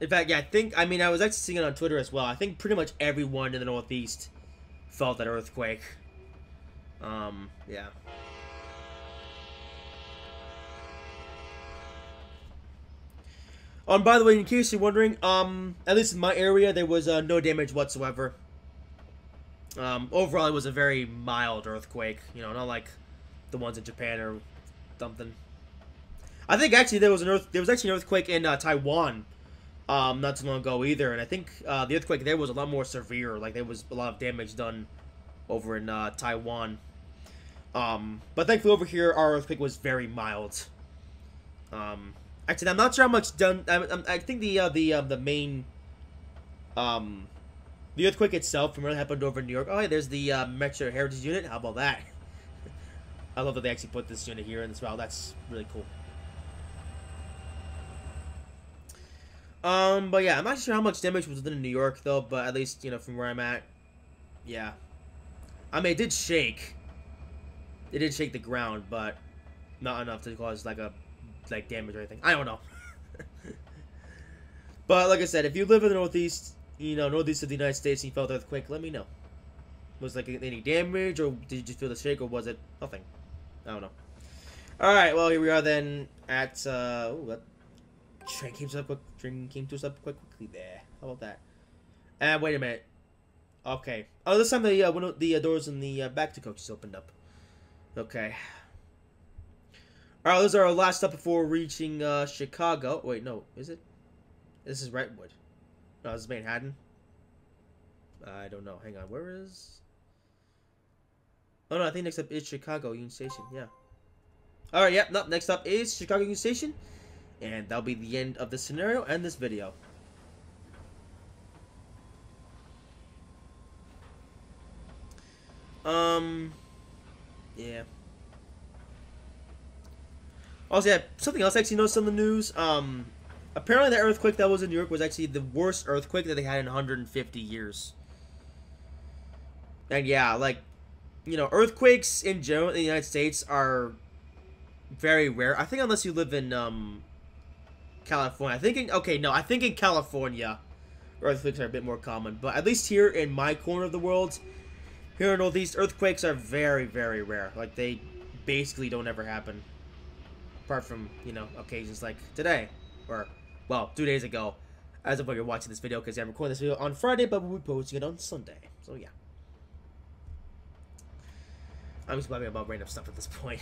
in fact, yeah, I think, I mean, I was actually seeing it on Twitter as well. I think pretty much everyone in the Northeast felt that earthquake. Um, yeah. Oh, and by the way, in case you're wondering, um, at least in my area, there was uh, no damage whatsoever. Um, overall, it was a very mild earthquake. You know, not like the ones in Japan or something. I think actually there was an earth. There was actually an earthquake in uh, Taiwan, um, not too long ago either. And I think uh, the earthquake there was a lot more severe. Like there was a lot of damage done over in uh, Taiwan. Um, but thankfully over here, our earthquake was very mild. Um, actually, I'm not sure how much done. I, I think the uh, the uh, the main um, the earthquake itself from what happened over in New York. Oh, hey, there's the uh, Metro Heritage Unit. How about that? I love that they actually put this unit here in this. Wow, that's really cool. Um, but yeah, I'm not sure how much damage was done in New York, though, but at least, you know, from where I'm at, yeah. I mean, it did shake. It did shake the ground, but not enough to cause, like, a, like, damage or anything. I don't know. But, like I said, if you live in the Northeast, you know, Northeast of the United States, and you felt the earthquake, let me know. Was, like, any damage, or did you just feel the shake, or was it nothing? I don't know. Alright, well, here we are, then, at, uh, ooh, that train came to us up, train came to us up quite quickly there. How about that? And uh, wait a minute. Okay. Oh, this time the uh, window, the uh, doors in the uh, back to coaches opened up. Okay. All right, those are our last stop before reaching uh, Chicago. Wait, no, is it? This is Wrightwood. No, this is Manhattan. I don't know. Hang on, where is? Oh no, I think next up is Chicago Union Station. Yeah. All right. Yep. Yeah, no, next up is Chicago Union Station. And that'll be the end of this scenario and this video. Um, yeah. Also, yeah, something else I actually noticed on the news. Um, apparently the earthquake that was in New York was actually the worst earthquake that they had in one hundred fifty years. And yeah, like, you know, earthquakes in general in the United States are very rare. I think unless you live in, um... California. I think in, okay, no, I think in California, earthquakes are a bit more common, but at least here in my corner of the world, here in Northeast, earthquakes are very, very rare. Like, they basically don't ever happen. Apart from, you know, occasions like today, or, well, two days ago, as of when you're watching this video, because I'm recording this video on Friday, but we'll be posting it on Sunday. So, yeah. I'm just blabbing about random stuff at this point.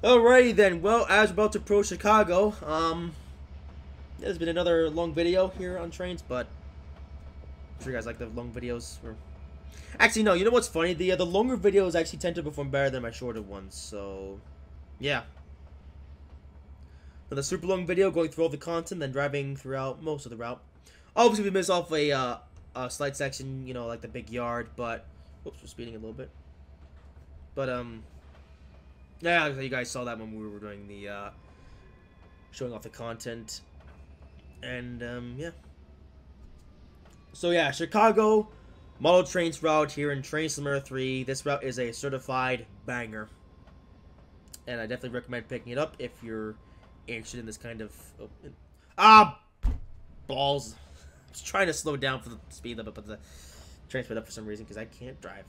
Alrighty then, well, as we're about to approach Chicago, um, there's been another long video here on trains, but I'm sure you guys like the long videos. Or... Actually, no, you know what's funny? The uh, the longer videos actually tend to perform better than my shorter ones, so, yeah. Another super long video going through all the content, then driving throughout most of the route. Obviously, we missed off a, uh, a slight section, you know, like the big yard, but, whoops, we're speeding a little bit. But, um... yeah, you guys saw that when we were doing the, uh, showing off the content, and, um, yeah. So, yeah, Chicago Model Trainz route here in Trainz Simulator three. This route is a certified banger, and I definitely recommend picking it up if you're interested in this kind of... Oh, ah! Balls. I was trying to slow down for the speed limit, but the train sped up for some reason, because I can't drive.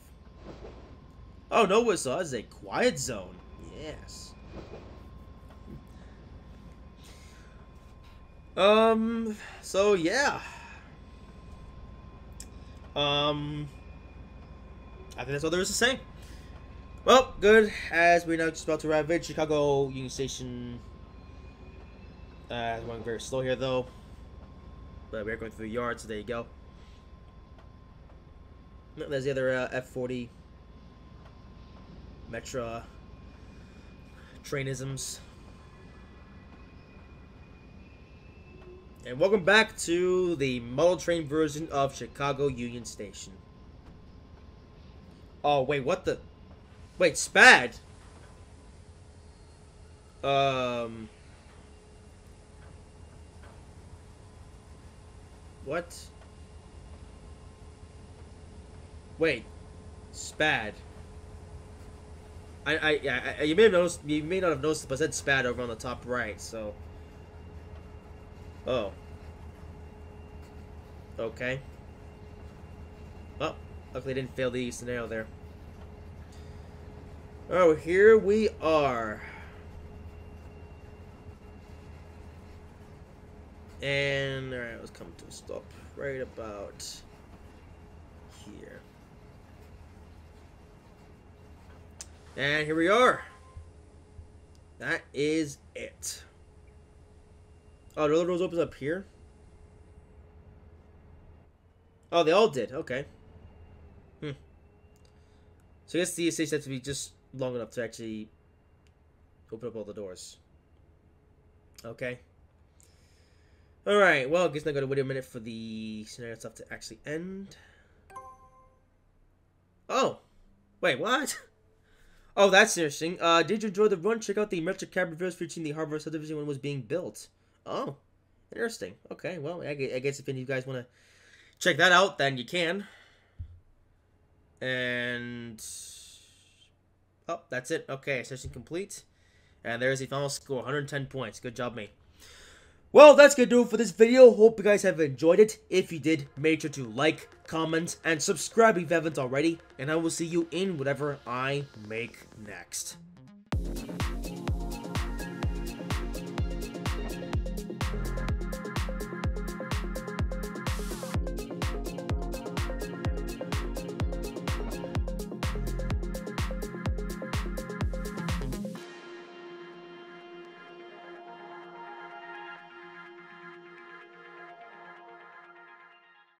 Oh, no whistle. That is a quiet zone. Yes. Um, so yeah. Um, I think that's all there is to say. Well, good, as we're now just about to arrive at Chicago Union Station. Uh, going very slow here though. but we're going through the yard, so there you go. There's the other uh, F forty Metra Trainisms. And welcome back to the Model Train version of Chicago Union Station. Oh, wait, what the... Wait, S P A D? Um... What? Wait. S P A D. I, I, I, you may have noticed, you may not have noticed, but I said S P A D over on the top right, so... Oh. Okay. Well, luckily I didn't fail the scenario there. Oh, here we are. And, alright, let's come to a stop right about here. And here we are. That is it. Oh, the other doors opens up here? Oh, they all did. Okay. Hmm. So I guess the station has to be just long enough to actually open up all the doors. Okay. Alright, well, I guess I'm going to wait a minute for the scenario stuff to actually end. Oh! Wait, what? Oh, that's interesting. Uh, did you enjoy the run? Check out the Metra cab reviews featuring the Harvard subdivision when it was being built. Oh, interesting. Okay, well, I guess if any of you guys want to check that out, then you can. And... Oh, that's it. Okay, session complete. And there's the final score, one hundred ten points. Good job, mate. Well, that's going to do it for this video. Hope you guys have enjoyed it. If you did, make sure to like, comment, and subscribe if you haven't already. And I will see you in whatever I make next.